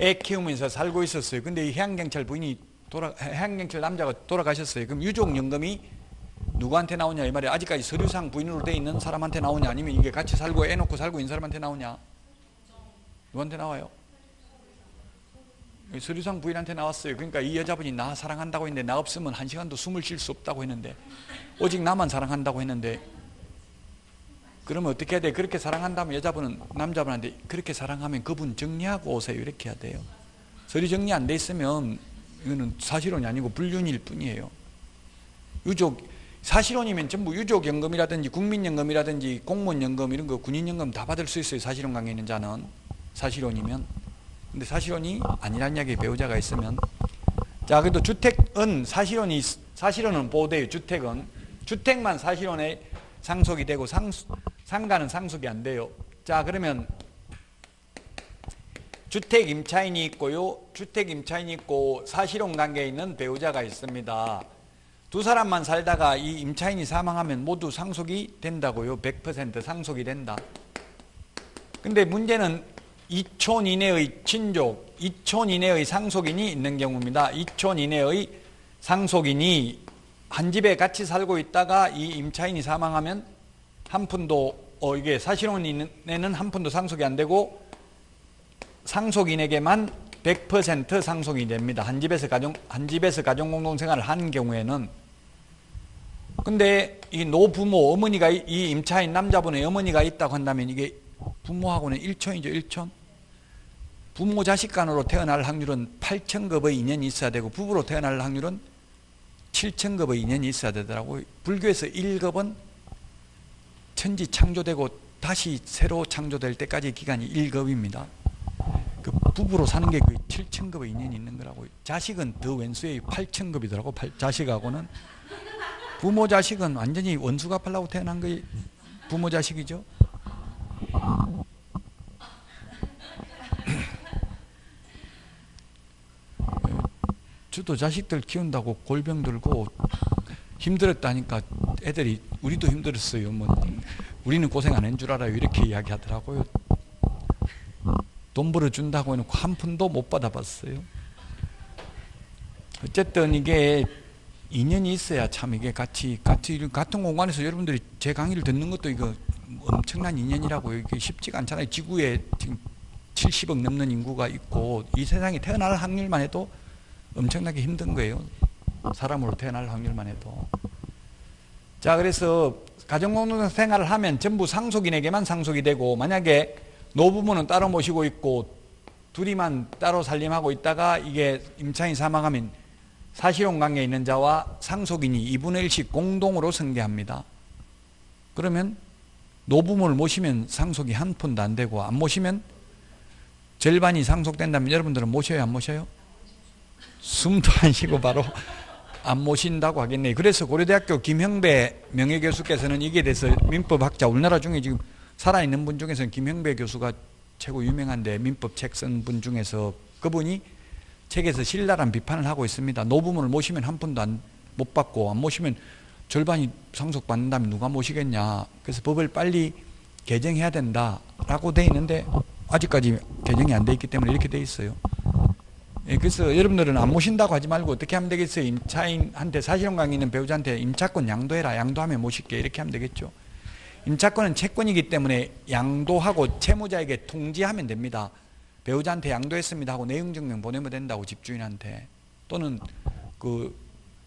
애 키우면서 살고 있었어요. 근데 이 해양경찰 부인이 돌아, 해양경찰 남자가 돌아가셨어요. 그럼 유족연금이 누구한테 나오냐 이 말이에요. 아직까지 서류상 부인으로 돼 있는 사람한테 나오냐 아니면 이게 같이 살고 애 놓고 살고 있는 사람한테 나오냐. 누구한테 나와요? 서류상 부인한테 나왔어요. 그러니까 이 여자분이 나 사랑한다고 했는데 나 없으면 한 시간도 숨을 쉴 수 없다고 했는데 오직 나만 사랑한다고 했는데 그러면 어떻게 해야 돼? 그렇게 사랑한다면 여자분은 남자분한테 그렇게 사랑하면 그분 정리하고 오세요 이렇게 해야 돼요. 서류 정리 안 돼 있으면 이거는 사실혼이 아니고 불륜일 뿐이에요. 유족 사실혼이면 전부 유족연금이라든지 국민연금이라든지 공무원연금 이런 거 군인연금 다 받을 수 있어요. 사실혼 관계 있는 자는 사실혼이면. 근데 사실혼이 아니란 이야기에 배우자가 있으면. 자 그래도 주택은 사실혼이 사실혼은 보호돼요. 주택은 주택만 사실혼에 상속이 되고 상, 상가는 상속이 안 돼요. 자 그러면 주택 임차인이 있고요. 주택 임차인이 있고 사실혼 관계에 있는 배우자가 있습니다. 두 사람만 살다가 이 임차인이 사망하면 모두 상속이 된다고요. 백 퍼센트 상속이 된다. 근데 문제는 이촌 이내의 친족, 이촌 이내의 상속인이 있는 경우입니다. 이촌 이내의 상속인이 한 집에 같이 살고 있다가 이 임차인이 사망하면 한 푼도 어 이게 사실혼에는 한 푼도 상속이 안 되고 상속인에게만 백 퍼센트 상속이 됩니다. 한 집에서 가정 한 집에서 가정 공동생활을 한 경우에는. 근데 이 노부모 어머니가 이 임차인 남자분의 어머니가 있다고 한다면 이게 부모하고는 일촌이죠. 일촌. 부모 자식 간으로 태어날 확률은 팔천급의 인연이 있어야 되고 부부로 태어날 확률은 칠천급의 인연이 있어야 되더라고요. 불교에서 일급은 천지 창조되고 다시 새로 창조될 때까지 기간이 일급입니다. 그 부부로 사는 게 거의 칠천급의 인연이 있는 거라고요. 자식은 더 왼수에 팔천급이더라고. 자식하고는 부모 자식은 완전히 원수가 팔라고 태어난 게 부모 자식이죠. 저도 자식들 키운다고 골병 들고 힘들었다니까 애들이 우리도 힘들었어요. 뭐 우리는 고생 안 한 줄 알아요. 이렇게 이야기하더라고요. 돈 벌어준다고 해놓고 한 푼도 못 받아봤어요. 어쨌든 이게 인연이 있어야 참 이게 같이 같이 같은 공간에서 여러분들이 제 강의를 듣는 것도 이거 엄청난 인연이라고요. 이게 쉽지가 않잖아요. 지구에 지금 칠십억 넘는 인구가 있고 이 세상에 태어날 확률만 해도 엄청나게 힘든 거예요. 사람으로 태어날 확률만 해도. 자 그래서 가정공동 생활을 하면 전부 상속인에게만 상속이 되고 만약에 노부모는 따로 모시고 있고 둘이만 따로 살림하고 있다가 이게 임차인 사망하면 사실혼 관계에 있는 자와 상속인이 이분의 일씩 공동으로 승계합니다. 그러면 노부모를 모시면 상속이 한 푼도 안 되고 안 모시면 절반이 상속된다면 여러분들은 모셔요 안 모셔요? 숨도 안 쉬고 바로 안 모신다고 하겠네요. 그래서 고려대학교 김형배 명예교수께서는 이게 돼서 민법학자 우리나라 중에 지금 살아있는 분 중에서는 김형배 교수가 최고 유명한데 민법 책 쓴 분 중에서 그분이 책에서 신랄한 비판을 하고 있습니다. 노부모를 모시면 한 푼도 안, 못 받고 안 모시면 절반이 상속받는다면 누가 모시겠냐. 그래서 법을 빨리 개정해야 된다라고 돼 있는데 아직까지 개정이 안 돼 있기 때문에 이렇게 돼 있어요. 예, 그래서 여러분들은 안 모신다고 하지 말고 어떻게 하면 되겠어요? 임차인한테 사실혼 관계 있는 배우자한테 임차권 양도해라. 양도하면 모실게. 이렇게 하면 되겠죠. 임차권은 채권이기 때문에 양도하고 채무자에게 통지하면 됩니다. 배우자한테 양도했습니다 하고 내용증명 보내면 된다고 집주인한테. 또는 그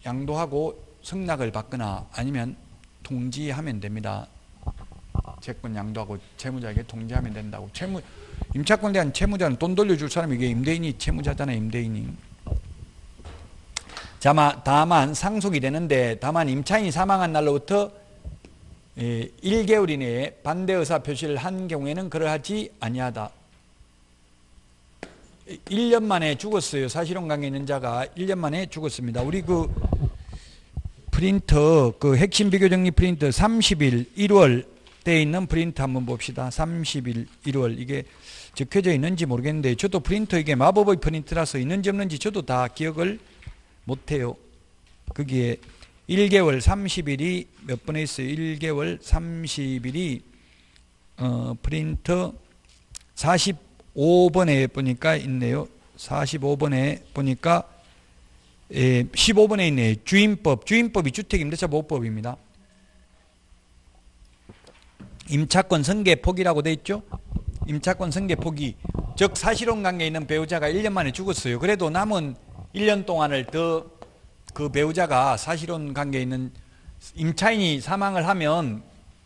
양도하고 승낙을 받거나 아니면 통지하면 됩니다. 채권 양도하고 채무자에게 통지하면 된다고. 채무 임차권에 대한 채무자는 돈 돌려줄 사람이 이게 임대인이 채무자잖아요. 임대인이. 자마, 다만 상속이 되는데 다만 임차인이 사망한 날로부터 일 개월 이내에 반대 의사 표시를 한 경우에는 그러하지 아니하다. 일 년 만에 죽었어요. 사실혼 관계 있는 자가 일 년 만에 죽었습니다. 우리 그 프린터 그 핵심 비교 정리 프린터 삼십일 일월 때 있는 프린트 한번 봅시다. 삼십일 일월 이게 적혀져 있는지 모르겠는데 저도 프린터 이게 마법의 프린트라서 있는지 없는지 저도 다 기억을 못해요. 거기에 일 개월 삼십 일이 몇 번에 있어요? 일 개월 삼십 일이 어, 프린터 사십오 번에 보니까 있네요. 사십오 번에 보니까 예, 십오 번에 있네요. 주임법. 주임법이 주택임대차보호법입니다. 임차권 승계 포기라고 돼 있죠? 임차권 승계 포기. 즉 사실혼 관계에 있는 배우자가 일 년 만에 죽었어요. 그래도 남은 일 년 동안을 더 그 배우자가 사실혼 관계에 있는 임차인이 사망을 하면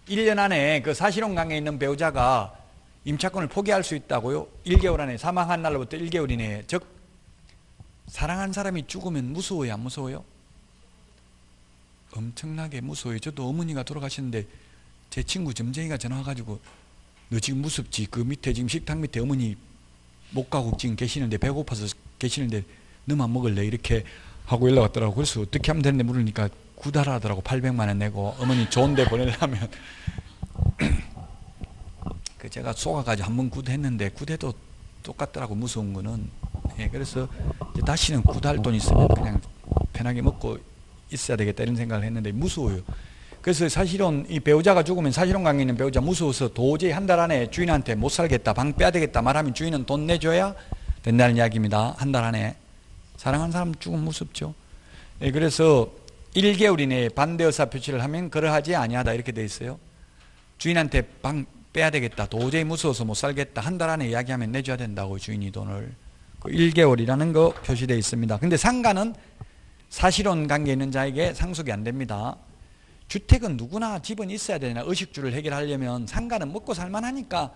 일 년 안에 그 사실혼 관계에 있는 배우자가 임차권을 포기할 수 있다고요? 일 개월 안에, 사망한 날로부터 일 개월 이내에. 즉 사랑한 사람이 죽으면 무서워요, 안 무서워요? 엄청나게 무서워요. 저도 어머니가 돌아가셨는데 제 친구 점쟁이가 전화 와가지고 너 지금 무섭지? 그 밑에 지금 식탁 밑에 어머니 못 가고 지금 계시는데, 배고파서 계시는데 너만 먹을래? 이렇게 하고 연락 왔더라고. 그래서 어떻게 하면 되는데 물으니까 구달아 하더라고. 팔백만 원 내고 어머니 좋은 데 보내려면. 그 제가 속아가지고 한번 구했는데 구해도 똑같더라고, 무서운 거는. 예, 그래서 이제 다시는 구달 돈 있으면 그냥 편하게 먹고 있어야 되겠다 이런 생각을 했는데 무서워요. 그래서 사실은 이 배우자가 죽으면 사실혼 관계 있는 배우자 무서워서 도저히 한 달 안에 주인한테 못 살겠다, 방 빼야 되겠다 말하면 주인은 돈 내줘야 된다는 이야기입니다. 한 달 안에. 사랑하는 사람 죽으면 무섭죠. 예, 그래서 일 개월 이내에 반대 의사 표시를 하면 그러하지 아니하다 이렇게 돼 있어요. 주인한테 방 빼야 되겠다, 도저히 무서워서 못 살겠다, 한 달 안에 이야기하면 내줘야 된다고, 주인이 돈을. 그 일 개월이라는 거 표시되어 있습니다. 근데 상가는 사실혼 관계 있는 자에게 상속이 안 됩니다. 주택은 누구나 집은 있어야 되나, 의식주를 해결하려면. 상가는 먹고 살만하니까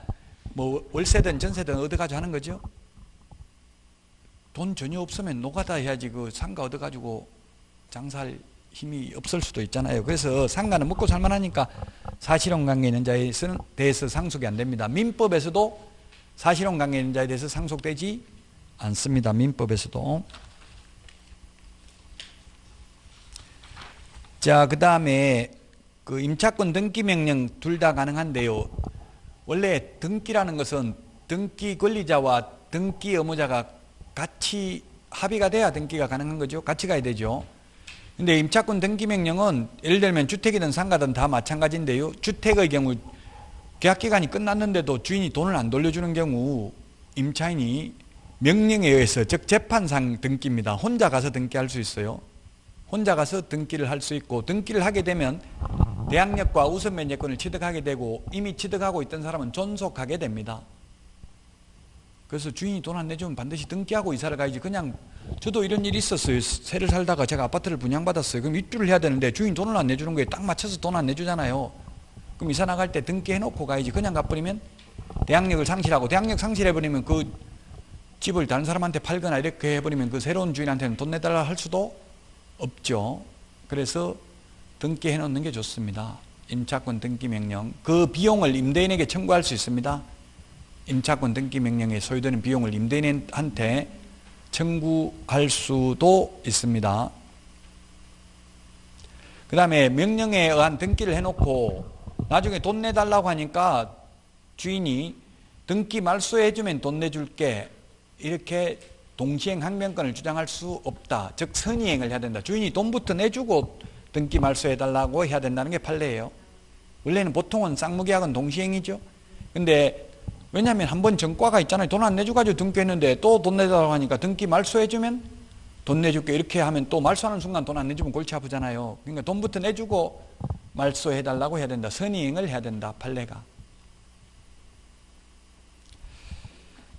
뭐 월세든 전세든 얻어가지고 하는 거죠. 돈 전혀 없으면 노가다 해야지 그 상가 얻어가지고 장사할 힘이 없을 수도 있잖아요. 그래서 상가는 먹고 살만하니까 사실혼 관계 있는 자에 대해서 상속이 안 됩니다. 민법에서도 사실혼 관계 있는 자에 대해서 상속되지 않습니다. 민법에서도. 자, 그 다음에 그 임차권 등기 명령 둘 다 가능한데요. 원래 등기라는 것은 등기 권리자와 등기 의무자가 같이 합의가 돼야 등기가 가능한 거죠. 같이 가야 되죠. 근데 임차권 등기 명령은 예를 들면 주택이든 상가든 다 마찬가지인데요. 주택의 경우 계약 기간이 끝났는데도 주인이 돈을 안 돌려주는 경우 임차인이 명령에 의해서, 즉 재판상 등기입니다. 혼자 가서 등기할 수 있어요. 혼자 가서 등기를 할 수 있고, 등기를 하게 되면 대항력과 우선 면제권을 취득하게 되고, 이미 취득하고 있던 사람은 존속하게 됩니다. 그래서 주인이 돈 안 내주면 반드시 등기하고 이사를 가야지. 그냥 저도 이런 일이 있었어요. 새를 살다가 제가 아파트를 분양받았어요. 그럼 입주를 해야 되는데 주인 돈을 안 내주는 거에 딱 맞춰서 돈 안 내주잖아요. 그럼 이사 나갈 때 등기해놓고 가야지. 그냥 가버리면 대항력을 상실하고, 대항력 상실해버리면 그 집을 다른 사람한테 팔거나 이렇게 해버리면 그 새로운 주인한테는 돈 내달라 할 수도 없죠. 그래서 등기해 놓는 게 좋습니다. 임차권 등기 명령. 그 비용을 임대인에게 청구할 수 있습니다. 임차권 등기 명령에 소요되는 비용을 임대인한테 청구할 수도 있습니다. 그 다음에 명령에 의한 등기를 해놓고 나중에 돈 내달라고 하니까 주인이 등기 말소해주면 돈 내줄게, 이렇게 동시행 항변권을 주장할 수 없다. 즉 선의행을 해야 된다. 주인이 돈부터 내주고 등기 말소해달라고 해야 된다는 게 판례예요. 원래는 보통은 쌍무계약은 동시행이죠. 근데 왜냐하면 한 번 전과가 있잖아요. 돈 안 내줘가지고 등기했는데 또 돈 내달라고 하니까 등기 말소해주면 돈 내줄게 이렇게 하면 또 말소하는 순간 돈 안 내주면 골치 아프잖아요. 그러니까 돈부터 내주고 말소해달라고 해야 된다. 선의행을 해야 된다, 판례가.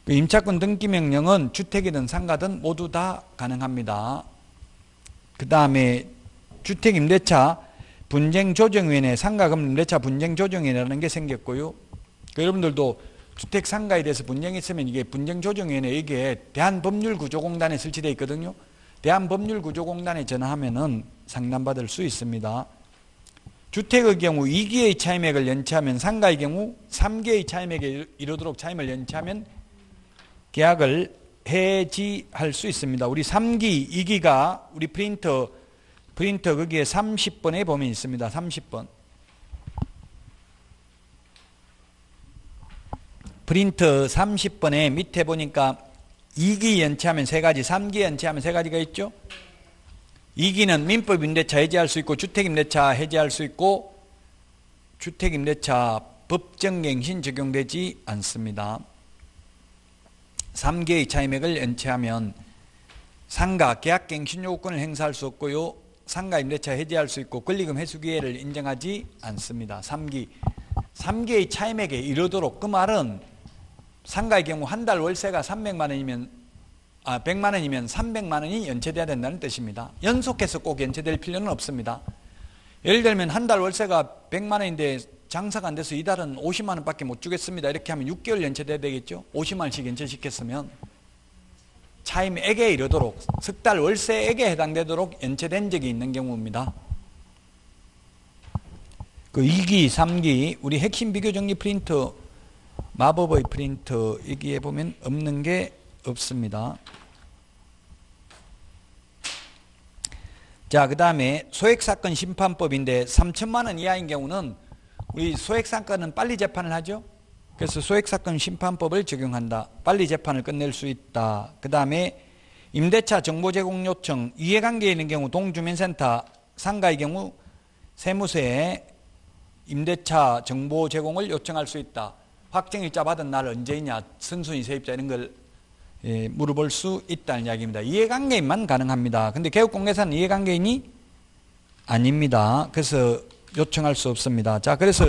임차권 등기 명령은 주택이든 상가든 모두 다 가능합니다. 그 다음에 주택임대차 분쟁조정위원회, 상가금임대차 분쟁조정위원회라는 게 생겼고요. 여러분들도 주택 상가에 대해서 분쟁이 있으면 이게 분쟁조정위원회, 이게 대한법률구조공단에 설치되어 있거든요. 대한법률구조공단에 전화하면은 상담받을 수 있습니다. 주택의 경우 이 기의 차임액을 연체하면, 상가의 경우 삼 기의 차임액에 이르도록 차임을 연체하면 계약을 해지할 수 있습니다. 우리 삼 기, 이 기가 우리 프린터, 프린터 거기에 삼십 번에 보면 있습니다. 삼십 번. 프린터 삼십 번에 밑에 보니까 이 기 연체하면 세 가지, 삼 기 연체하면 세 가지가 있죠. 이 기는 민법 임대차 해지할 수 있고, 주택 임대차 해지할 수 있고, 주택 임대차 법정갱신 적용되지 않습니다. 삼 기의 차임액을 연체하면 상가 계약갱신 요구권을 행사할 수 없고요, 상가 임대차 해지할 수 있고, 권리금 회수 기회를 인정하지 않습니다. 삼 기. 삼 기의 차임액에 이르도록, 그 말은 상가의 경우 한 달 월세가 삼백만 원이면 아 백만 원이면 삼백만 원이 연체돼야 된다는 뜻입니다. 연속해서 꼭 연체될 필요는 없습니다. 예를 들면 한 달 월세가 백만 원인데 장사가 안 돼서 이달은 오십만 원밖에 못 주겠습니다. 이렇게 하면 육 개월 연체돼야 되겠죠. 오십만 원씩 연체시켰으면 차임액에 이르도록, 석 달 월세액에 해당되도록 연체된 적이 있는 경우입니다. 그 이 기, 삼 기, 우리 핵심 비교 정리 프린트, 마법의 프린트, 여기에 보면 없는 게 없습니다. 자, 그 다음에 소액사건 심판법인데 삼천만 원 이하인 경우는 우리 소액사건은 빨리 재판을 하죠. 그래서 소액사건 심판법을 적용한다. 빨리 재판을 끝낼 수 있다. 그 다음에 임대차 정보 제공 요청, 이해관계에 있는 경우 동주민센터, 상가의 경우 세무서에 임대차 정보 제공을 요청할 수 있다. 확정일자 받은 날 언제이냐, 선순위 세입자 이런 걸 예, 물어볼 수 있다는 이야기입니다. 이해관계인만 가능합니다. 근데 개업공개사는 이해관계인이 아닙니다. 그래서 요청할 수 없습니다. 자, 그래서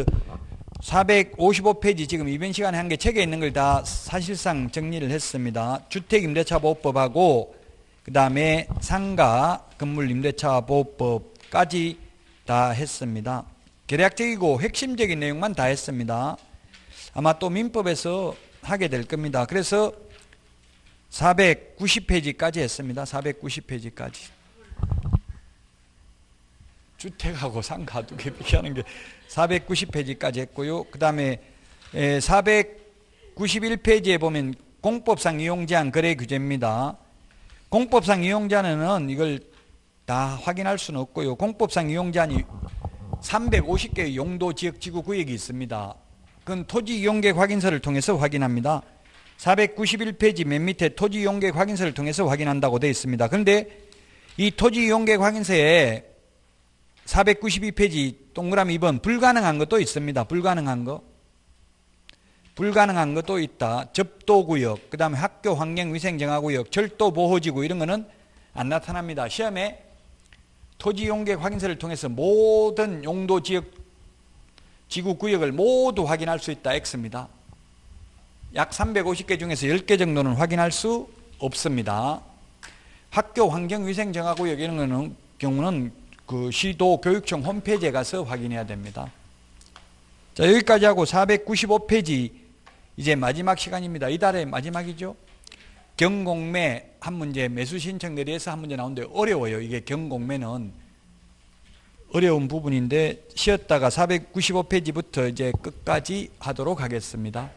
사백오십오 페이지 지금 이번 시간에 한 게 책에 있는 걸 다 사실상 정리를 했습니다. 주택임대차보호법하고 그 다음에 상가 건물임대차보호법까지 다 했습니다. 개략적이고 핵심적인 내용만 다 했습니다. 아마 또 민법에서 하게 될 겁니다. 그래서 사백구십 페이지까지 했습니다. 사백구십 페이지까지. 주택하고 상가 두 개 비교하는 게 사백구십 페이지까지 했고요. 그 다음에 사백구십일 페이지에 보면 공법상 이용제한 거래 규제입니다. 공법상 이용제한은 이걸 다 확인할 수는 없고요. 공법상 이용제한이 삼백오십 개의 용도, 지역, 지구, 구역이 있습니다. 그건 토지 이용계획 확인서를 통해서 확인합니다. 사백구십일 페이지 맨 밑에 토지 이용계획 확인서를 통해서 확인한다고 되어 있습니다. 그런데 이 토지 이용계획 확인서에 사백구십이 페이지 동그라미 이 번 불가능한 것도 있습니다. 불가능한 거. 불가능한 것도 있다. 접도구역, 그 다음에 학교 환경 위생 정화구역, 절도 보호지구 이런 거는 안 나타납니다. 시험에 토지 이용계획 확인서를 통해서 모든 용도, 지역, 지구, 구역을 모두 확인할 수 있다. X입니다. 약 삼백오십 개 중에서 열 개 정도는 확인할 수 없습니다. 학교 환경 위생 정화구역 이런 경우는 그 시도 교육청 홈페이지에 가서 확인해야 됩니다. 자, 여기까지 하고 사백구십오 페이지 이제 마지막 시간입니다. 이달의 마지막이죠. 경공매 한 문제, 매수 신청 대리에서 한 문제 나오는데 어려워요. 이게 경공매는 어려운 부분인데 쉬었다가 사백구십오 페이지부터 이제 끝까지 하도록 하겠습니다.